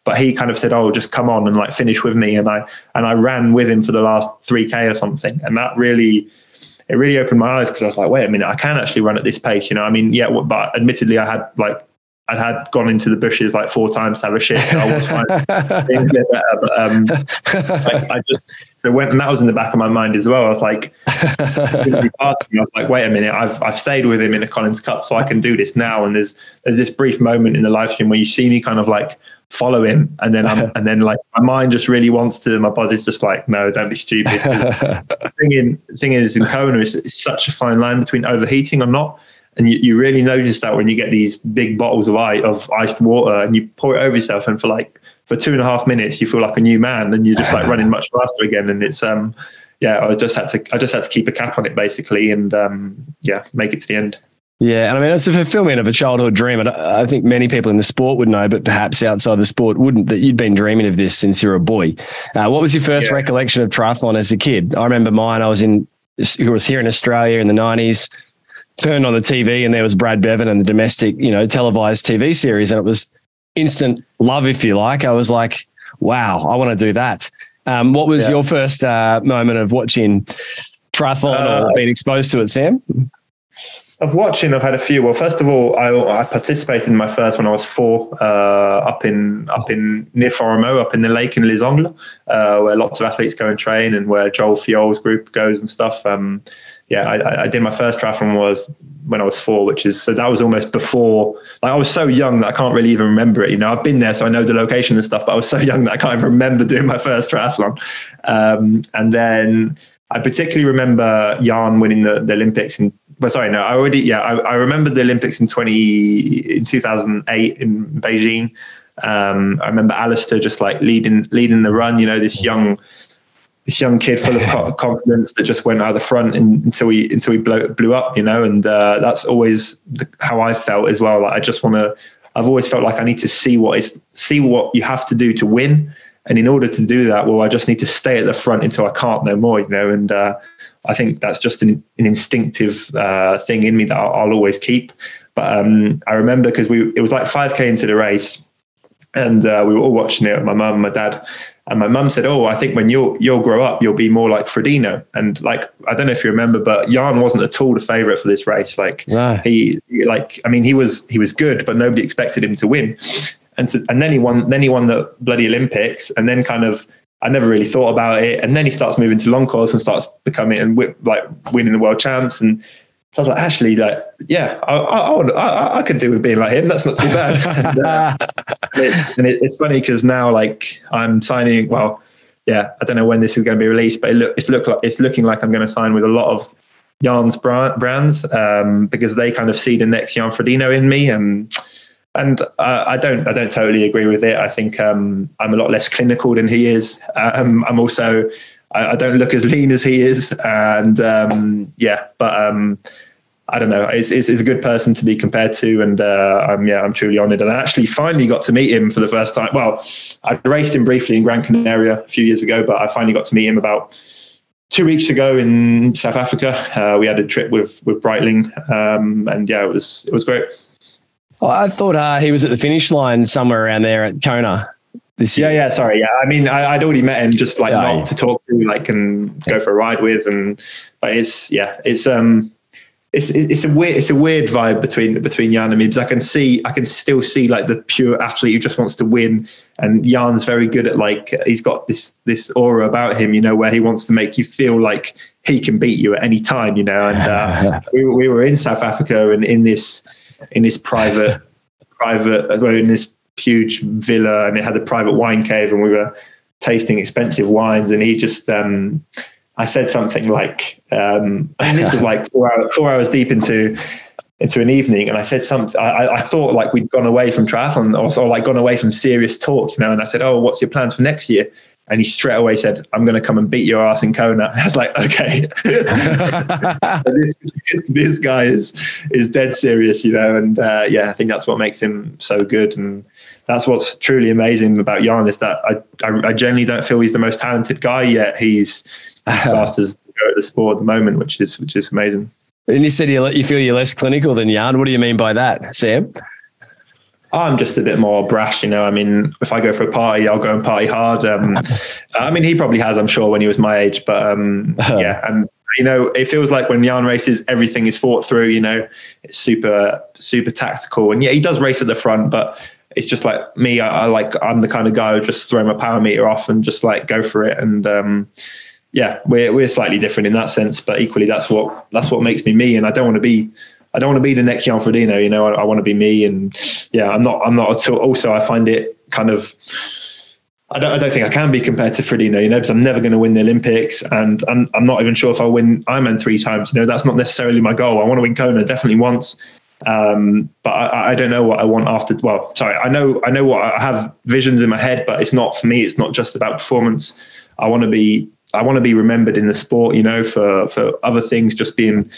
but he kind of said, oh, just come on and like finish with me. And I, and I ran with him for the last three K or something. And that really, it really opened my eyes, because I was like, wait a minute, I can actually run at this pace. You know, I mean, yeah, but admittedly I had like, I'd had gone into the bushes like four times to have a shit. So I was fine. Things get better, but um, like, I just so when and that was in the back of my mind as well. I was like, couldn't be past him. I was like, wait a minute, I've I've stayed with him in a Collins Cup, so I can do this now. And there's there's this brief moment in the live stream where you see me kind of like follow him, and then I'm and then like my mind just really wants to, my body's just like, no, don't be stupid. The thing in the thing is in Kona is it's such a fine line between overheating or not. And you, you really notice that when you get these big bottles of ice, of iced water, and you pour it over yourself, and for like for two and a half minutes, you feel like a new man, and you're just like running much faster again. And it's um, yeah, I just had to, I just had to keep a cap on it basically, and um, yeah, make it to the end. Yeah, and I mean it's a fulfillment of a childhood dream, and I think many people in the sport would know, but perhaps outside the sport wouldn't. That you'd been dreaming of this since you were a boy. Uh, what was your first yeah. recollection of triathlon as a kid? I remember mine. I was in, I was here in Australia in the nineties. Turned on the T V and there was Brad Bevan and the domestic, you know, televised T V series. And it was instant love, if you like. I was like, wow, I want to do that. Um, what was yeah. your first uh, moment of watching triathlon uh, or being exposed to it, Sam? Of watching, I've had a few. Well, first of all, I, I participated in my first when I was four, uh, up in up in near Farmo, up in the lake in Les Angles, uh, where lots of athletes go and train, and where Joel Fiol's group goes and stuff. Um, yeah, I, I did my first triathlon was when I was four, which is so that was almost before. Like I was so young that I can't really even remember it. You know, I've been there, so I know the location and stuff, but I was so young that I can't even remember doing my first triathlon. Um, and then I particularly remember Jan winning the, the Olympics in. But sorry, no, I already, yeah, I, I remember the Olympics in twenty, in two thousand eight in Beijing. Um, I remember Alistair just like leading, leading the run, you know, this young, this young kid full of confidence that just went out the front and, until we, until we blow, blew up, you know, and uh, that's always the, how I felt as well. Like I just want to, I've always felt like I need to see what is, see what you have to do to win. And in order to do that, well, I just need to stay at the front until I can't no more, you know, and, uh, I think that's just an, an instinctive uh, thing in me that I'll, I'll always keep. But um, I remember because we it was like five K into the race, and uh, we were all watching it. My mum, and my dad, and my mum said, "Oh, I think when you'll you'll grow up, you'll be more like Frodeno." And like I don't know if you remember, but Jan wasn't at all the favourite for this race. Like yeah. he, he, like I mean, he was he was good, but nobody expected him to win. And so, and then he won. Then he won the bloody Olympics, and then kind of. I never really thought about it. And then he starts moving to long course and starts becoming and whip, like winning the world champs. And so I was like, actually, like, yeah, I, I, I, I could do with being like him. That's not too bad. and, uh, it's, and it, it's funny because now like I'm signing, well, yeah, I don't know when this is going to be released, but it look, it's, look like, it's looking like I'm going to sign with a lot of Jan's brand, brands um, because they kind of see the next Jan Frodeno in me. And And uh, I don't, I don't totally agree with it. I think um, I'm a lot less clinical than he is. Um, I'm also, I, I don't look as lean as he is. And um, yeah, but um, I don't know. It's, it's, it's a good person to be compared to, and uh, I'm yeah, I'm truly honoured. And I actually finally got to meet him for the first time. Well, I raced him briefly in Gran Canaria a few years ago, but I finally got to meet him about two weeks ago in South Africa. Uh, we had a trip with with Breitling, um, and yeah, it was it was great. I thought uh, he was at the finish line somewhere around there at Kona this year. Yeah, yeah, sorry. Yeah, I mean, I, I'd already met him just like yeah, not yeah. to talk to, like, and yeah. go for a ride with, and but it's yeah, it's um, it's it's a weird it's a weird vibe between between Jan and me because I can see I can still see like the pure athlete who just wants to win, and Jan's very good at like he's got this this aura about him, you know, where he wants to make you feel like he can beat you at any time, you know. And uh, we we were in South Africa and in this. in this private, private, well, in this huge villa, and it had a private wine cave, and we were tasting expensive wines. And he just, um, I said something like, um, and this was like four hours, four hours deep into, into an evening. And I said something, I, I thought like we'd gone away from triathlon or, or like gone away from serious talk, you know? And I said, "Oh, what's your plans for next year?" And he straight away said, "I'm going to come and beat your ass in Kona." And I was like, "Okay, this this guy is is dead serious, you know." And uh, yeah, I think that's what makes him so good, and that's what's truly amazing about Jan is that I I, I generally don't feel he's the most talented guy yet. He's as fast as at the sport at the moment, which is which is amazing. And you said you you feel you're less clinical than Jan. What do you mean by that, Sam? I'm just a bit more brash, you know. I mean, if I go for a party, I'll go and party hard. Um, I mean, he probably has, I'm sure, when he was my age. But um, yeah, and you know, it feels like when Jan races, everything is thought through. You know, it's super, super tactical. And yeah, he does race at the front, but it's just like me. I, I like I'm the kind of guy who just throw my power meter off and just like go for it. And um, yeah, we're we're slightly different in that sense, but equally, that's what that's what makes me me. And I don't want to be. I don't want to be the next Jan Frodeno, you know, I, I want to be me. And yeah, I'm not, I'm not at all. Also, I find it kind of, I don't, I don't think I can be compared to Frodeno, you know, because I'm never going to win the Olympics, and I'm, I'm not even sure if I'll win Ironman three times, you know, that's not necessarily my goal. I want to win Kona definitely once. Um, but I, I don't know what I want after, well, sorry, I know, I know what I have visions in my head, but it's not for me. It's not just about performance. I want to be, I want to be remembered in the sport, you know, for, for other things, just being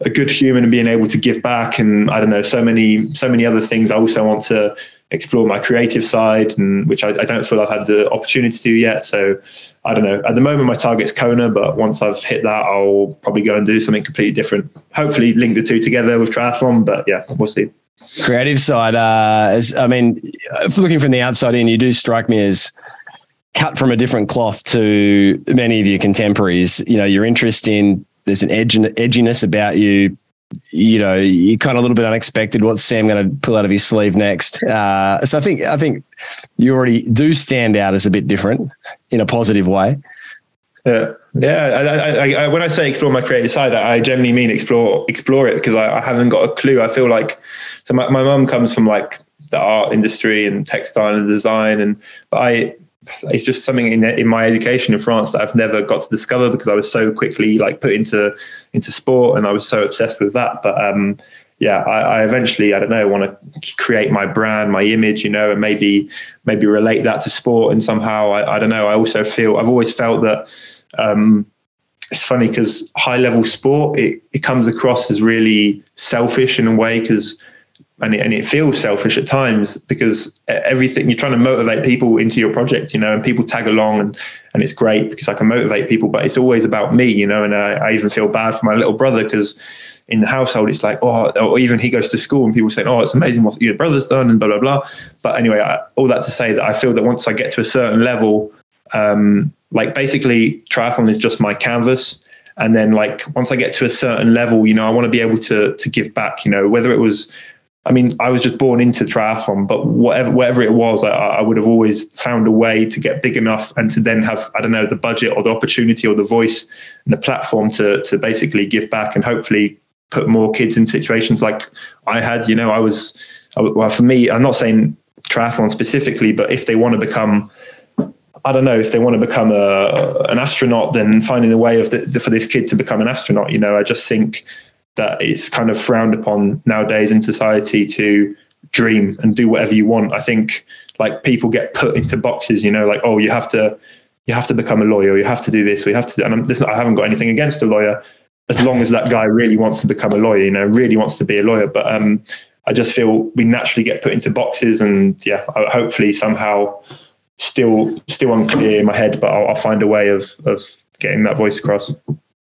a good human and being able to give back, and I don't know, so many so many other things. I also want to explore my creative side, and which I, I don't feel I've had the opportunity to do yet. So I don't know, at the moment my target's Kona, but once I've hit that, I'll probably go and do something completely different, hopefully link the two together with triathlon, but yeah, we'll see. Creative side, uh is, I mean, looking from the outside in, you do strike me as cut from a different cloth to many of your contemporaries. You know, your interest in, there's an edge, edginess about you. You know, you're kind of a little bit unexpected. What's Sam going to pull out of his sleeve next? Uh, so I think I think you already do stand out as a bit different in a positive way. Yeah, yeah. I, I, I, when I say explore my creative side, I generally mean explore explore it, because I, I haven't got a clue. I feel like, so my my mum comes from like the art industry and textile and design, and but I. It's just something in in my education in France that I've never got to discover, because I was so quickly like put into into sport and I was so obsessed with that. But um, yeah, I, I eventually, I don't know, want to create my brand, my image, you know, and maybe maybe relate that to sport. And somehow, I, I don't know, I also feel, I've always felt that um, it's funny, because high level sport, it, it comes across as really selfish in a way, because And it, and it feels selfish at times, because everything, you're trying to motivate people into your project, you know, and people tag along, and, and it's great because I can motivate people, but it's always about me, you know, and I, I even feel bad for my little brother, because in the household, it's like, oh, or even he goes to school and people say, oh, it's amazing what your brother's done and blah, blah, blah. But anyway, I, all that to say that I feel that once I get to a certain level, um, like basically triathlon is just my canvas. And then like, once I get to a certain level, you know, I want to be able to to give back, you know, whether it was, I mean, I was just born into triathlon, but whatever whatever it was, I, I would have always found a way to get big enough and to then have, I don't know, the budget or the opportunity or the voice and the platform to to basically give back and hopefully put more kids in situations like I had. You know, I was, I, well, for me, I'm not saying triathlon specifically, but if they want to become, I don't know, if they want to become a an astronaut, then finding a way of the, the, for this kid to become an astronaut, you know, I just think that it's kind of frowned upon nowadays in society to dream and do whatever you want. I think like people get put into boxes, you know, like, oh, you have to, you have to become a lawyer, or you have to do this, or you have to do, and I'm, this, I haven't got anything against a lawyer, as long as that guy really wants to become a lawyer, you know, really wants to be a lawyer. But um, I just feel we naturally get put into boxes, and yeah, hopefully somehow still, still unclear in my head, but I'll, I'll find a way of, of getting that voice across.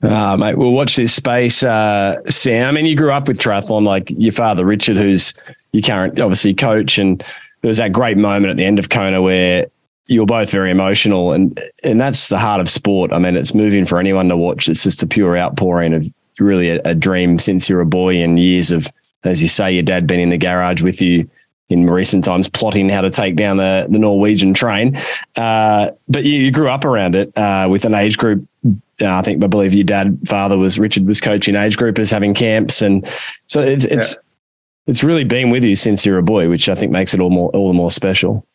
Uh, mate, we'll watch this space, uh, Sam. I mean, you grew up with triathlon, like your father, Richard, who's your current, obviously, coach. And there was that great moment at the end of Kona where you were both very emotional. And and that's the heart of sport. I mean, it's moving for anyone to watch. It's just a pure outpouring of really a, a dream since you were a boy, and years of, as you say, your dad been in the garage with you in recent times, plotting how to take down the, the Norwegian train. Uh, but you, you grew up around it uh, with an age group. I think, I believe your dad, father was Richard was coaching age groupers, having camps. And so it's, it's, yeah. it's really been with you since you were a boy, which I think makes it all more, all the more special.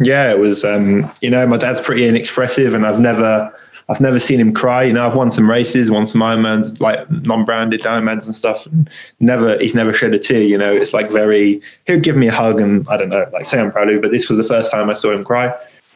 Yeah, it was, um, you know, my dad's pretty inexpressive, and I've never, I've never seen him cry. You know, I've won some races, won some Ironmans, like non-branded Ironmans and stuff. And never, he's never shed a tear, you know, it's like very, he would give me a hug and I don't know, like say I'm proud of you, but this was the first time I saw him cry.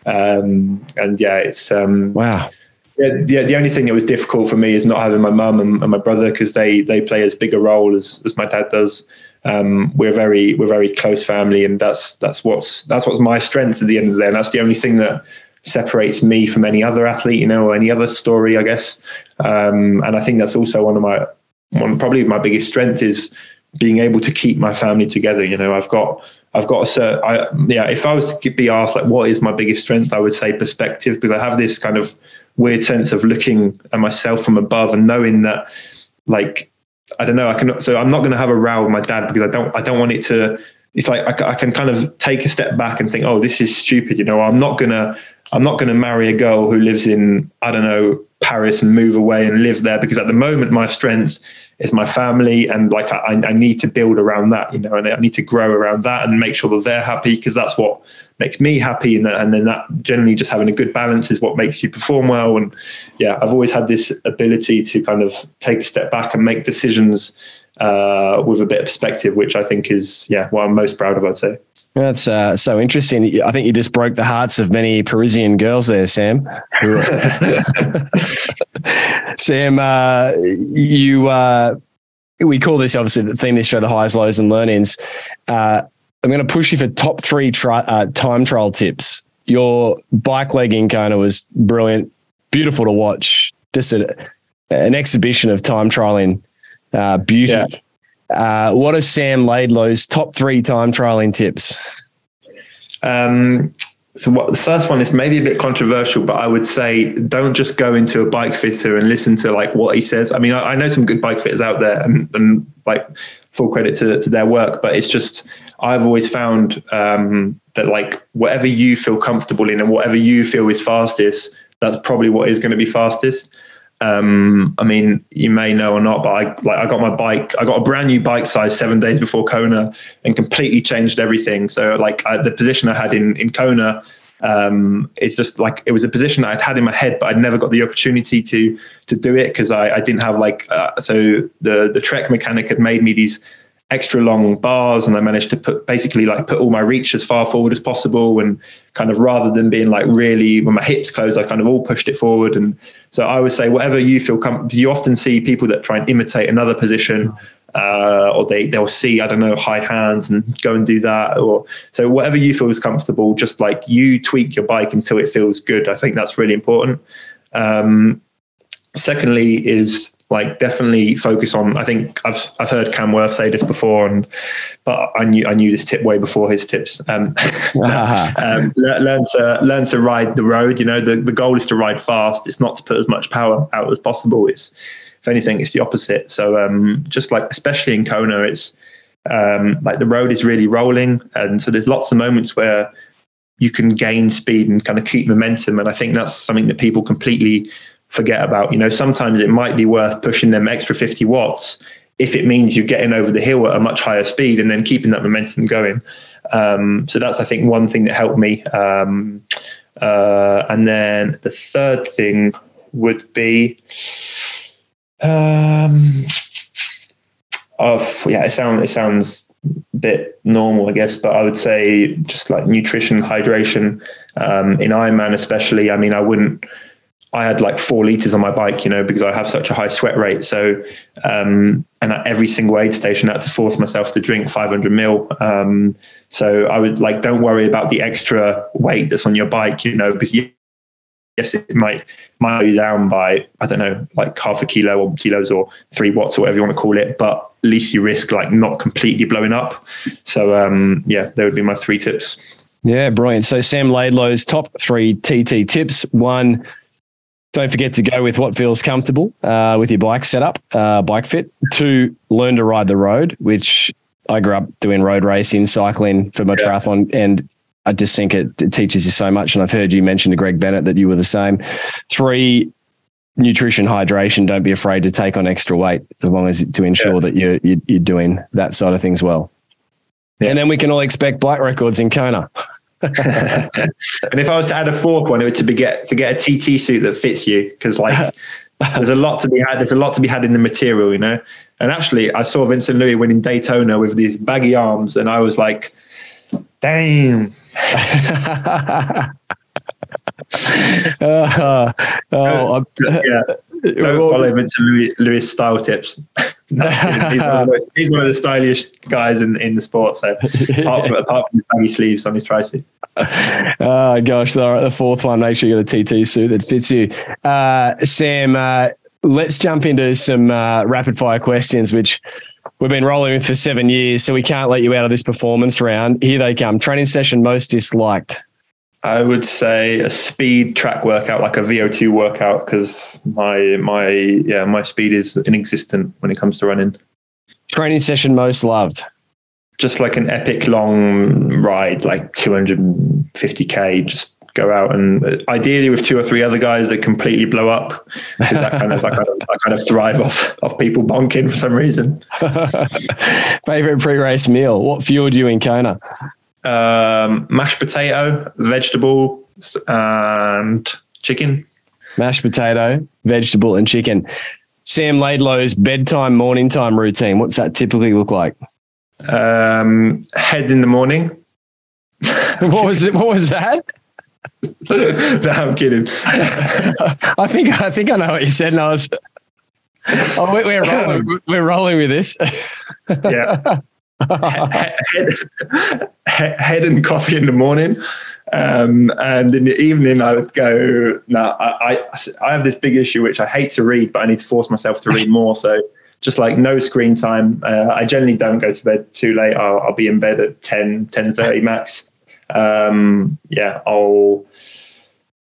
Um, and yeah, it's, um, wow. Yeah, yeah, the only thing that was difficult for me is not having my mum and, and my brother, because they they play as big a role as, as my dad does. Um, we're very we're very close family, and that's that's what's that's what's my strength at the end of the day, and that's the only thing that separates me from any other athlete, you know, or any other story, I guess. Um, and I think that's also one of my one probably my biggest strength is being able to keep my family together. You know, I've got I've got a certain I, yeah. If I was to be asked like what is my biggest strength, I would say perspective, because I have this kind of weird sense of looking at myself from above and knowing that, like, I don't know, I can, so I'm not going to have a row with my dad, because I don't, I don't want it to, it's like, I, I can kind of take a step back and think, oh, this is stupid. You know, I'm not going to, I'm not going to marry a girl who lives in, I don't know, Paris and move away and live there, because at the moment, my strength is my family. And like, I, I need to build around that, you know, and I need to grow around that and make sure that they're happy, because that's what makes me happy. And, and then that generally just having a good balance is what makes you perform well. And yeah, I've always had this ability to kind of take a step back and make decisions uh, with a bit of perspective, which I think is, yeah, what I'm most proud of, I'd say. That's uh, so interesting. I think you just broke the hearts of many Parisian girls there, Sam. Sam, uh, you, uh, we call this obviously the theme, this show, the highs, lows and learnings. Uh, I'm going to push you for top three tri- uh, time trial tips. Your bike leg in Kona was brilliant, beautiful to watch. Just a, an exhibition of time trialing uh, beauty. Yeah. Uh, what are Sam Laidlow's top three time trialing tips? Um, So what, the first one is maybe a bit controversial, but I would say don't just go into a bike fitter and listen to like what he says. I mean, I, I know some good bike fitters out there, and, and like full credit to, to their work, but it's just, I've always found um, that like whatever you feel comfortable in and whatever you feel is fastest, that's probably what is going to be fastest. Um, I mean, you may know or not, but I like I got my bike. I got a brand new bike size seven days before Kona, and completely changed everything. So, like I, the position I had in in Kona, um, it's just like it was a position that I'd had in my head, but I'd never got the opportunity to to do it because I, I didn't have like uh, so the the Trek mechanic had made me these extra long bars, and I managed to put basically like put all my reach as far forward as possible, and kind of rather than being like really when my hips closed, I kind of all pushed it forward. And so I would say whatever you feel comfortable. You often see people that try and imitate another position, uh, or they they'll see I don't know high hands and go and do that. Or so whatever you feel is comfortable, just like you tweak your bike until it feels good. I think that's really important. Um, secondly is. Like definitely focus on. I think I've I've heard Cam Wirth say this before, and but I knew I knew this tip way before his tips. Um, um, learn to learn to ride the road. You know, the, the goal is to ride fast. It's not to put as much power out as possible. It's if anything, it's the opposite. So um, just like especially in Kona, it's um, like the road is really rolling, and so there's lots of moments where you can gain speed and kind of keep momentum. And I think that's something that people completely forget about. You know, sometimes it might be worth pushing them extra fifty watts if it means you're getting over the hill at a much higher speed and then keeping that momentum going. Um, so that's, I think, one thing that helped me. Um, uh, and then the third thing would be, um, of yeah, it sounds it sounds a bit normal, I guess, but I would say just like nutrition, hydration, um, in Ironman especially. I mean, I wouldn't. I had like four liters on my bike, you know, because I have such a high sweat rate. So, um, and at every single aid station, I had to force myself to drink five hundred mil. Um, so I would like, don't worry about the extra weight that's on your bike, you know, because you, yes, it might, might go down by, I don't know, like half a kilo or kilos or three watts or whatever you want to call it, but at least you risk like not completely blowing up. So, um, yeah, there would be my three tips. Yeah. Brilliant. So Sam Laidlow's top three T T tips. One, don't forget to go with what feels comfortable uh, with your bike setup, uh, bike fit. Two, learn to ride the road, which I grew up doing road racing, cycling for my yeah. triathlon, and I just think it, it teaches you so much. And I've heard you mention to Greg Bennett that you were the same. Three, nutrition, hydration. Don't be afraid to take on extra weight as long as to ensure yeah. that you're, you're doing that side of things well. Yeah. And then we can all expect bike records in Kona. And if I was to add a fourth one, it would to be get to get a T T suit that fits you, because like there's a lot to be had. There's a lot to be had in the material, you know. And actually, I saw Vincent Louis winning Daytona with these baggy arms, and I was like, "Damn!" uh, uh, oh, I'm, yeah. Don't well, follow Vincent Louis, Louis style tips. No, he's, one of the most, he's one of the stylish guys in, in the sport. So apart from apart from his baggy sleeves on his tri-suit. Oh gosh, all right, the fourth one. Make sure you got a T T suit that fits you. Uh, Sam, uh, let's jump into some uh, rapid fire questions, which we've been rolling with for seven years. So we can't let you out of this performance round. Here they come. Training session most disliked. I would say a speed track workout, like a V O two workout, because my my yeah my speed is inexistent when it comes to running. Training session most loved, just like an epic long ride, like two hundred fifty k. Just go out and ideally with two or three other guys that completely blow up. That kind of I, kind of I kind of thrive off off people bonking for some reason. Favorite pre-race meal? What fueled you in Kona? Um, mashed potato, vegetable, and chicken. Mashed potato, vegetable, and chicken. Sam Laidlow's bedtime, morning time routine. What's that typically look like? Um, head in the morning. What was it? What was that? No, I'm kidding. I think I think I know what you said, and I was. Oh, we're, we're rolling. We're rolling with this. Yeah. head, head, head and coffee in the morning, um, and in the evening I would go. Now I, I I have this big issue which I hate to read, but I need to force myself to read more. So just like no screen time. Uh, I generally don't go to bed too late. I'll, I'll be in bed at ten ten thirty max. um, yeah, I'll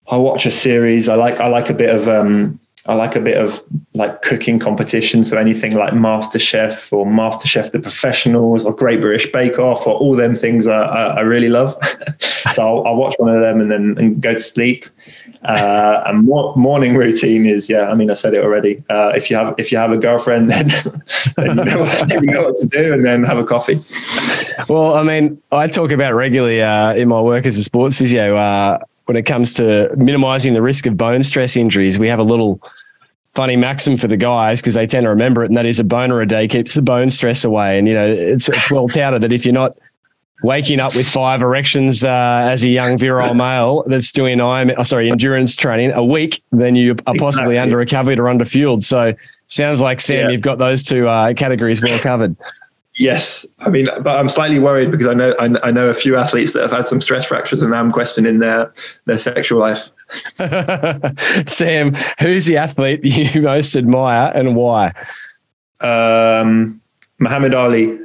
I'll watch a series. I like I like a bit of um, I like a bit of like cooking competitions, so anything like MasterChef or MasterChef The Professionals or Great British Bake Off or all them things I, I, I really love. So I'll, I'll watch one of them and then and go to sleep. Uh, and mor- morning routine is, yeah, I mean, I said it already. Uh, if you have if you have a girlfriend, then, then you know what, you know what to do, and then have a coffee. Well, I mean, I talk about regularly uh, in my work as a sports physio, uh, when it comes to minimizing the risk of bone stress injuries, we have a little funny maxim for the guys because they tend to remember it, and that is a boner a day keeps the bone stress away. And, you know, it's, it's well touted that if you're not waking up with five erections uh, as a young virile male that's doing Ironman, sorry, endurance training a week, then you are possibly exactly. under-recovered or under-fueled. So sounds like, Sam, yeah. you've got those two uh, categories well covered. Yes, I mean, but I'm slightly worried because I know I, I know a few athletes that have had some stress fractures, and now I'm questioning their their sexual life. Sam, who's the athlete you most admire and why? Um, Muhammad Ali.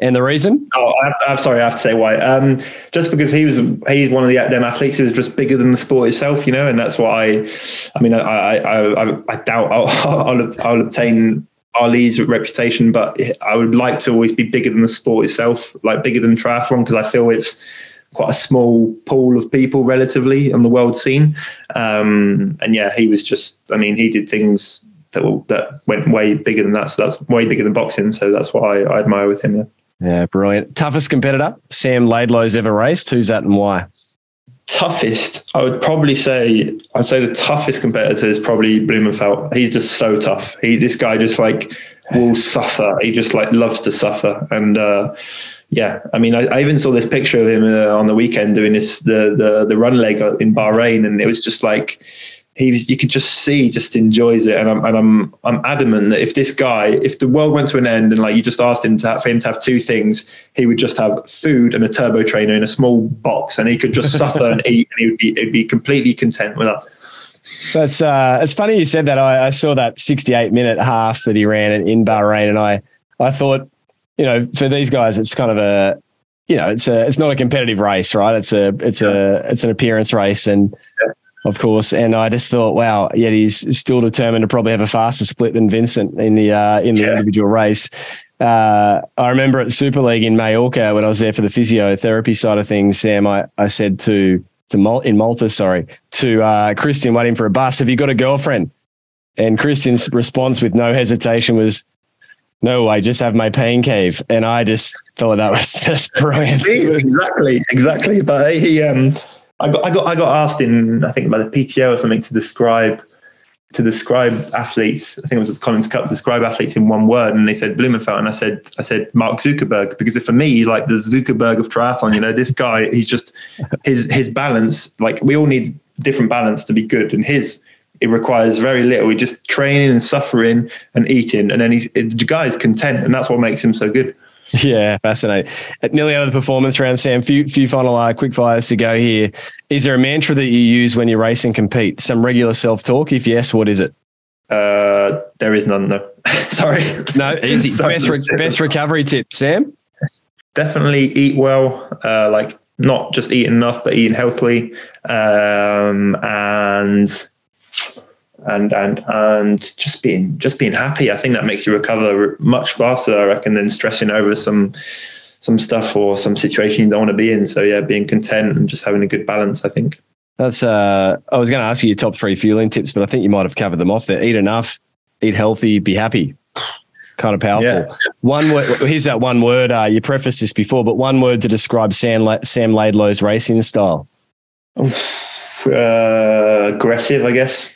And the reason? Oh, I, I'm sorry, I have to say why. Um, just because he was he's one of the them athletes who was just bigger than the sport itself, you know, and that's why. I, I mean, I I I, I doubt I'll, I'll I'll obtain Ali's reputation, but I would like to always be bigger than the sport itself, like bigger than triathlon, because I feel it's quite a small pool of people relatively on the world scene. Um, and yeah, he was just, I mean, he did things that were, that went way bigger than that. So that's way bigger than boxing. So that's what I, I admire with him. Yeah. Yeah. Brilliant. Toughest competitor Sam Laidlow's ever raced. Who's that and why? Toughest, I would probably say, I'd say the toughest competitor is probably Blummenfelt. He's just so tough. He, this guy just like will suffer. He just like loves to suffer. And uh, yeah, I mean, I, I even saw this picture of him uh, on the weekend doing this, the, the, the run leg in Bahrain. And it was just like, he was, you could just see, just enjoys it. And I'm, and I'm, I'm adamant that if this guy, if the world went to an end and like you just asked him to have, for him to have two things, he would just have food and a turbo trainer in a small box, and he could just suffer and eat, and he would be, he'd be completely content with that. That's, uh, it's funny you said that. I, I saw that sixty-eight minute half that he ran in, in Bahrain, and I, I thought, you know, for these guys, it's kind of a, you know, it's a, it's not a competitive race, right? It's a, it's a, it's an appearance race, and. Yeah. Of course. And I just thought, wow, yet he's still determined to probably have a faster split than Vincent in the uh, in the yeah. individual race. Uh, I remember at the Super League in Mallorca when I was there for the physiotherapy side of things, Sam, I, I said to, to Mal- in Malta, sorry, to uh, Christian waiting for a bus, have you got a girlfriend? And Christian's response with no hesitation was, no, I just have my pain cave. And I just thought that was just brilliant. Exactly, exactly. But he... um. I got, I got, I got asked in, I think by the P T O or something to describe, to describe athletes. I think it was at the Collins Cup, describe athletes in one word. And they said Blummenfelt. And I said, I said, Mark Zuckerberg, because for me, he's like the Zuckerberg of triathlon, you know, this guy, he's just his, his balance. Like we all need different balance to be good. And his, it requires very little. We just training and suffering and eating. And then he's, the guy is content, and that's what makes him so good. Yeah, fascinating. At nearly out of the performance round, Sam, few few final uh, quick fires to go here. Is there a mantra that you use when you race and compete? Some regular self-talk? If yes, what is it? Uh, there is none, no. Sorry. No, easy. Sorry, best, re- best recovery tip, Sam? Definitely eat well, uh, like not just eat enough, but eating healthily. Um, and... And, and, and just being, just being happy. I think that makes you recover much faster, I reckon, than stressing over some, some stuff or some situation you don't want to be in. So yeah, being content and just having a good balance, I think. That's uh, I was going to ask you your top three fueling tips, but I think you might've covered them off there. Eat enough, eat healthy, be happy. Kind of powerful. Yeah. One word, here's that one word, uh, you prefaced this before, but one word to describe Sam, La- Sam Laidlow's racing style. Uh, aggressive, I guess.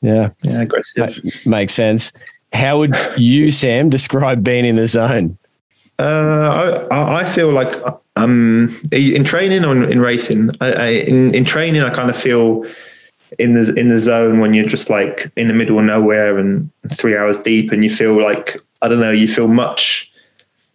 Yeah. Yeah, aggressive. Makes sense. How would you, Sam, describe being in the zone? Uh, I, I feel like um, in training or in racing, I, I, in, in training, I kind of feel in the in the zone when you're just like in the middle of nowhere and three hours deep, and you feel like, I don't know, you feel much,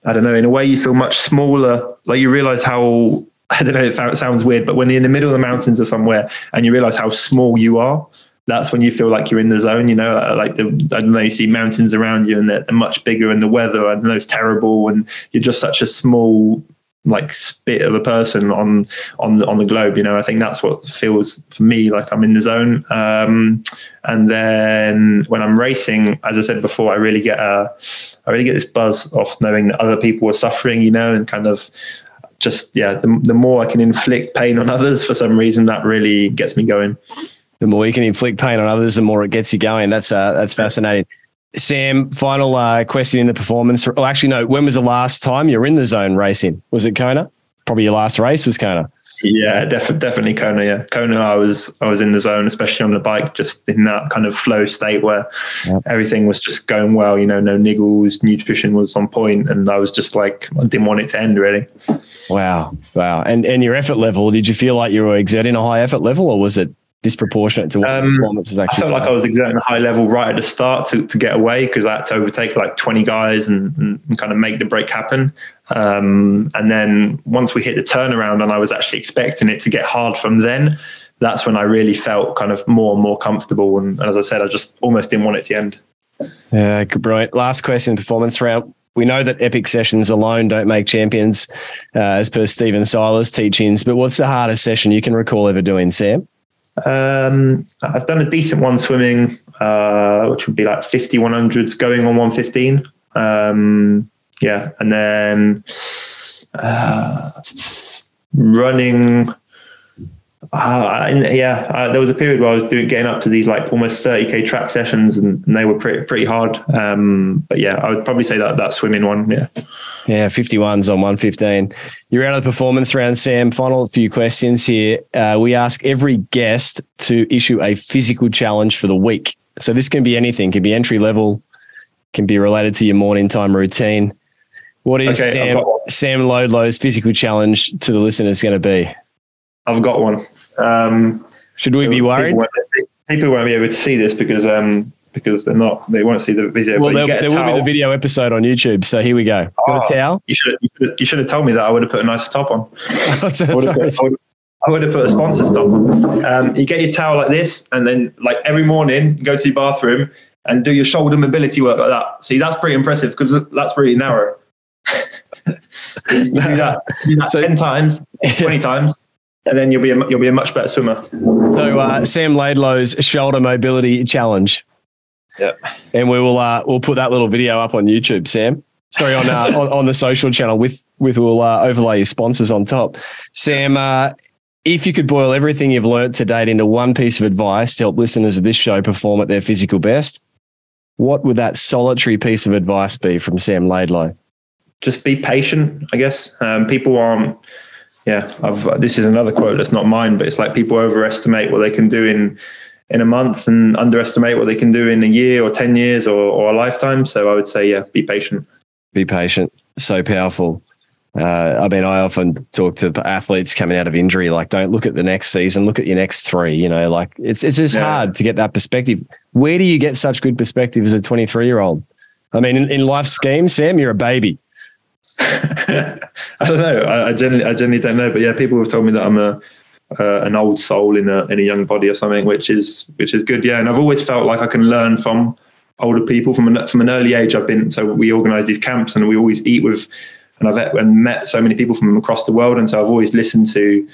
I don't know, in a way you feel much smaller. Like you realize how, I don't know, it sounds weird, but when you're in the middle of the mountains or somewhere and you realize how small you are, that's when you feel like you're in the zone, you know, like the, I don't know, you see mountains around you and they're, they're much bigger and the weather, I don't know, it's terrible. And you're just such a small like spit of a person on on the, on the globe. You know, I think that's what feels for me like I'm in the zone. Um, and then when I'm racing, as I said before, I really get a, I really get this buzz off knowing that other people are suffering, you know, and kind of just, yeah, the, the more I can inflict pain on others for some reason, that really gets me going. The more you can inflict pain on others, the more it gets you going. That's uh, that's fascinating. Sam, final uh, question in the performance. Oh, actually, no. When was the last time you were in the zone racing? Was it Kona? Probably your last race was Kona. Yeah, def- definitely Kona. Yeah, Kona. I was I was in the zone, especially on the bike, just in that kind of flow state where yep. everything was just going well. You know, no niggles. Nutrition was on point, and I was just like, I didn't want it to end, really. Wow, wow. And and your effort level? Did you feel like you were exerting a high effort level, or was it disproportionate to what um, the performance was actually? I felt like I was exerting a high level right at the start to, to get away, because I had to overtake like twenty guys and, and kind of make the break happen. Um, and then once we hit the turnaround and I was actually expecting it to get hard from then, that's when I really felt kind of more and more comfortable. And, and as I said, I just almost didn't want it to end. Yeah, brilliant. Last question, performance round. We know that epic sessions alone don't make champions, uh, as per Stephen Silas' teachings, but what's the hardest session you can recall ever doing, Sam? Um, I've done a decent one swimming, uh, which would be like fifty, one hundreds going on one fifteen. Um, yeah. And then, uh, running, uh, in, yeah, uh, there was a period where I was doing, getting up to these like almost thirty K track sessions, and, and they were pretty, pretty hard. Um, but yeah, I would probably say that, that swimming one. Yeah. Yeah, fifty-ones on one fifteen. You're out of the performance round, Sam. Final few questions here. Uh, we ask every guest to issue a physical challenge for the week. So this can be anything. It can be entry level, can be related to your morning time routine. What is okay, Sam, Sam Laidlow's physical challenge to the listeners going to be? I've got one. Um, Should we so be worried? People won't, people won't be able to see this because um, because they're not, they won't see the video. Well, but there will be the video episode on YouTube. So here we go. Oh, got a towel? You should, you should you should have told me that. I would have put a nice top on. Oh, so, I, would sorry. Put, I, would, I would have put a sponsor's top on. Um, you get your towel like this, and then like every morning you go to your bathroom and do your shoulder mobility work like that. See, that's pretty impressive because that's really narrow. You do that, do that so, ten times, twenty times. And then you'll be a, you'll be a much better swimmer. So uh, Sam Laidlow's shoulder mobility challenge. Yeah, and we will uh, we'll put that little video up on YouTube, Sam. Sorry, on uh, on, on the social channel with with we'll uh, overlay your sponsors on top. Sam, uh, if you could boil everything you've learned to date into one piece of advice to help listeners of this show perform at their physical best, what would that solitary piece of advice be from Sam Laidlow? Just be patient, I guess. Um, people aren't. Yeah, I've, this is another quote that's not mine, but it's like people overestimate what they can do in. in a month and underestimate what they can do in a year or ten years or, or a lifetime. So I would say, yeah, be patient. Be patient. So powerful. Uh, I mean, I often talk to athletes coming out of injury, like don't look at the next season, look at your next three, you know, like it's, it's just yeah. hard to get that perspective. Where do you get such good perspective as a twenty-three year old? I mean, in, in life's scheme, Sam, you're a baby. I don't know. I, I generally, I generally don't know, but yeah, people have told me that I'm a, Uh, an old soul in a in a young body or something, which is which is good, yeah. And I've always felt like I can learn from older people from an, from an early age. I've been so we organise these camps and we always eat with, and I've et, and met so many people from across the world, and so I've always listened to,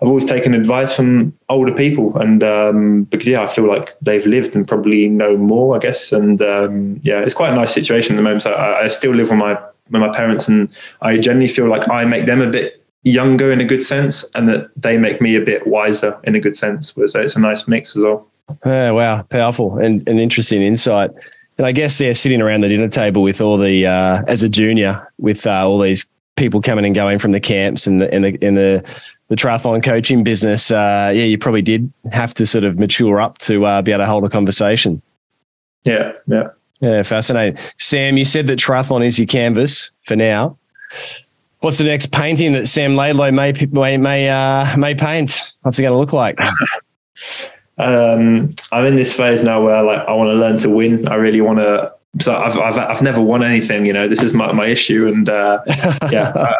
I've always taken advice from older people, and um, because yeah, I feel like they've lived and probably know more, I guess, and um, yeah, it's quite a nice situation at the moment. So I, I still live with my with my parents, and I generally feel like I make them a bit younger in a good sense, and that they make me a bit wiser in a good sense. So it's a nice mix as well. Oh, wow. Powerful and an interesting insight. And I guess, yeah, sitting around the dinner table with all the, uh, as a junior, with uh, all these people coming and going from the camps and the, and the, and the, the triathlon coaching business, uh, yeah, you probably did have to sort of mature up to uh, be able to hold a conversation. Yeah. Yeah. Yeah. Fascinating. Sam, you said that triathlon is your canvas for now. What's the next painting that Sam Laidlow may may may, uh, may paint? What's it going to look like? um, I'm in this phase now where like I want to learn to win. I really want to. So I've I've I've never won anything. You know, this is my, my issue, and uh, yeah, I,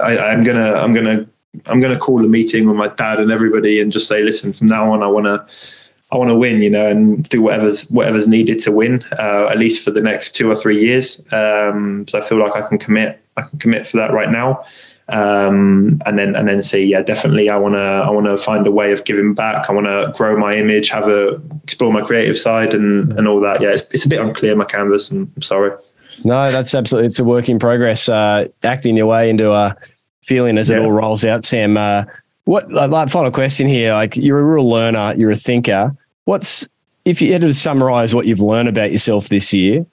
I, I, I'm gonna I'm gonna I'm gonna call a meeting with my dad and everybody and just say, listen, from now on, I want to I want to win, you know, and do whatever's whatever's needed to win, uh, at least for the next two or three years. Um, so I feel like I can commit. I can commit for that right now, um, and then and then see. Yeah, definitely. I wanna I wanna find a way of giving back. I wanna grow my image, have a explore my creative side, and and all that. Yeah, it's it's a bit unclear, my canvas, and I'm sorry. No, that's absolutely. It's a work in progress. Uh, acting your way into a feeling as yeah. it all rolls out, Sam. Uh, what like final question here? Like, you're a real learner. You're a thinker. What's, if you had to summarize what you've learned about yourself this year,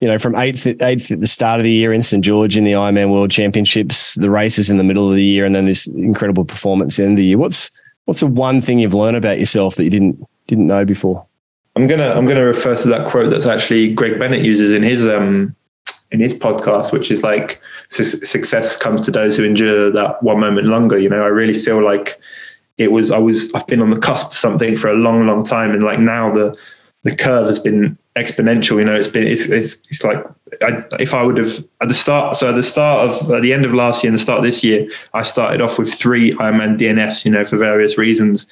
you know, from eighth, eighth at the start of the year in Saint George in the Ironman World Championships, the races in the middle of the year, and then this incredible performance at the end of the year. What's what's the one thing you've learned about yourself that you didn't didn't know before? I'm gonna I'm gonna refer to that quote that's actually Greg Bennett uses in his um in his podcast, which is like, success comes to those who endure that one moment longer. You know, I really feel like It was, I was, I've been on the cusp of something for a long, long time. And like now the, the curve has been exponential, you know, it's been, it's, it's, it's like, I, if I would have at the start, so at the start of, at the end of last year and the start of this year, I started off with three Ironman D N Fs, you know, for various reasons.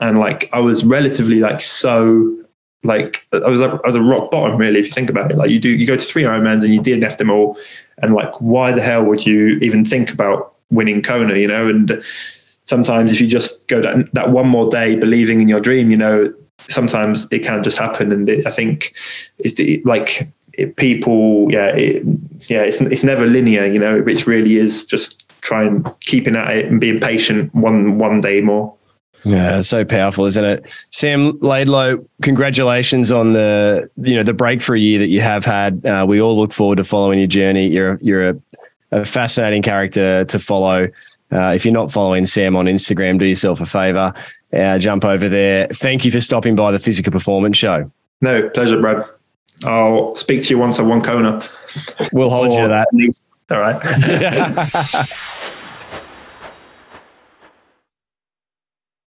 And like, I was relatively like, so like, I was, I was a rock bottom really, if you think about it, like you do, you go to three Ironmans and you D N F them all. And like, why the hell would you even think about winning Kona, you know? And sometimes if you just go that, that one more day believing in your dream, you know, sometimes it can just happen. And it, I think it's the, like it, people, yeah, it, yeah, it's it's never linear, you know, it really is just trying, keeping at it and being patient one one day more. Yeah, it's so powerful, isn't it? Sam Laidlow, congratulations on the, you know, the breakthrough year that you have had. Uh, we all look forward to following your journey. You're, you're a, a fascinating character to follow. Uh, if you're not following Sam on Instagram, do yourself a favor, uh, jump over there. Thank you for stopping by the Physical Performance Show. No, pleasure, Brad. I'll speak to you once I've won Kona. We'll hold or, you to that. All right.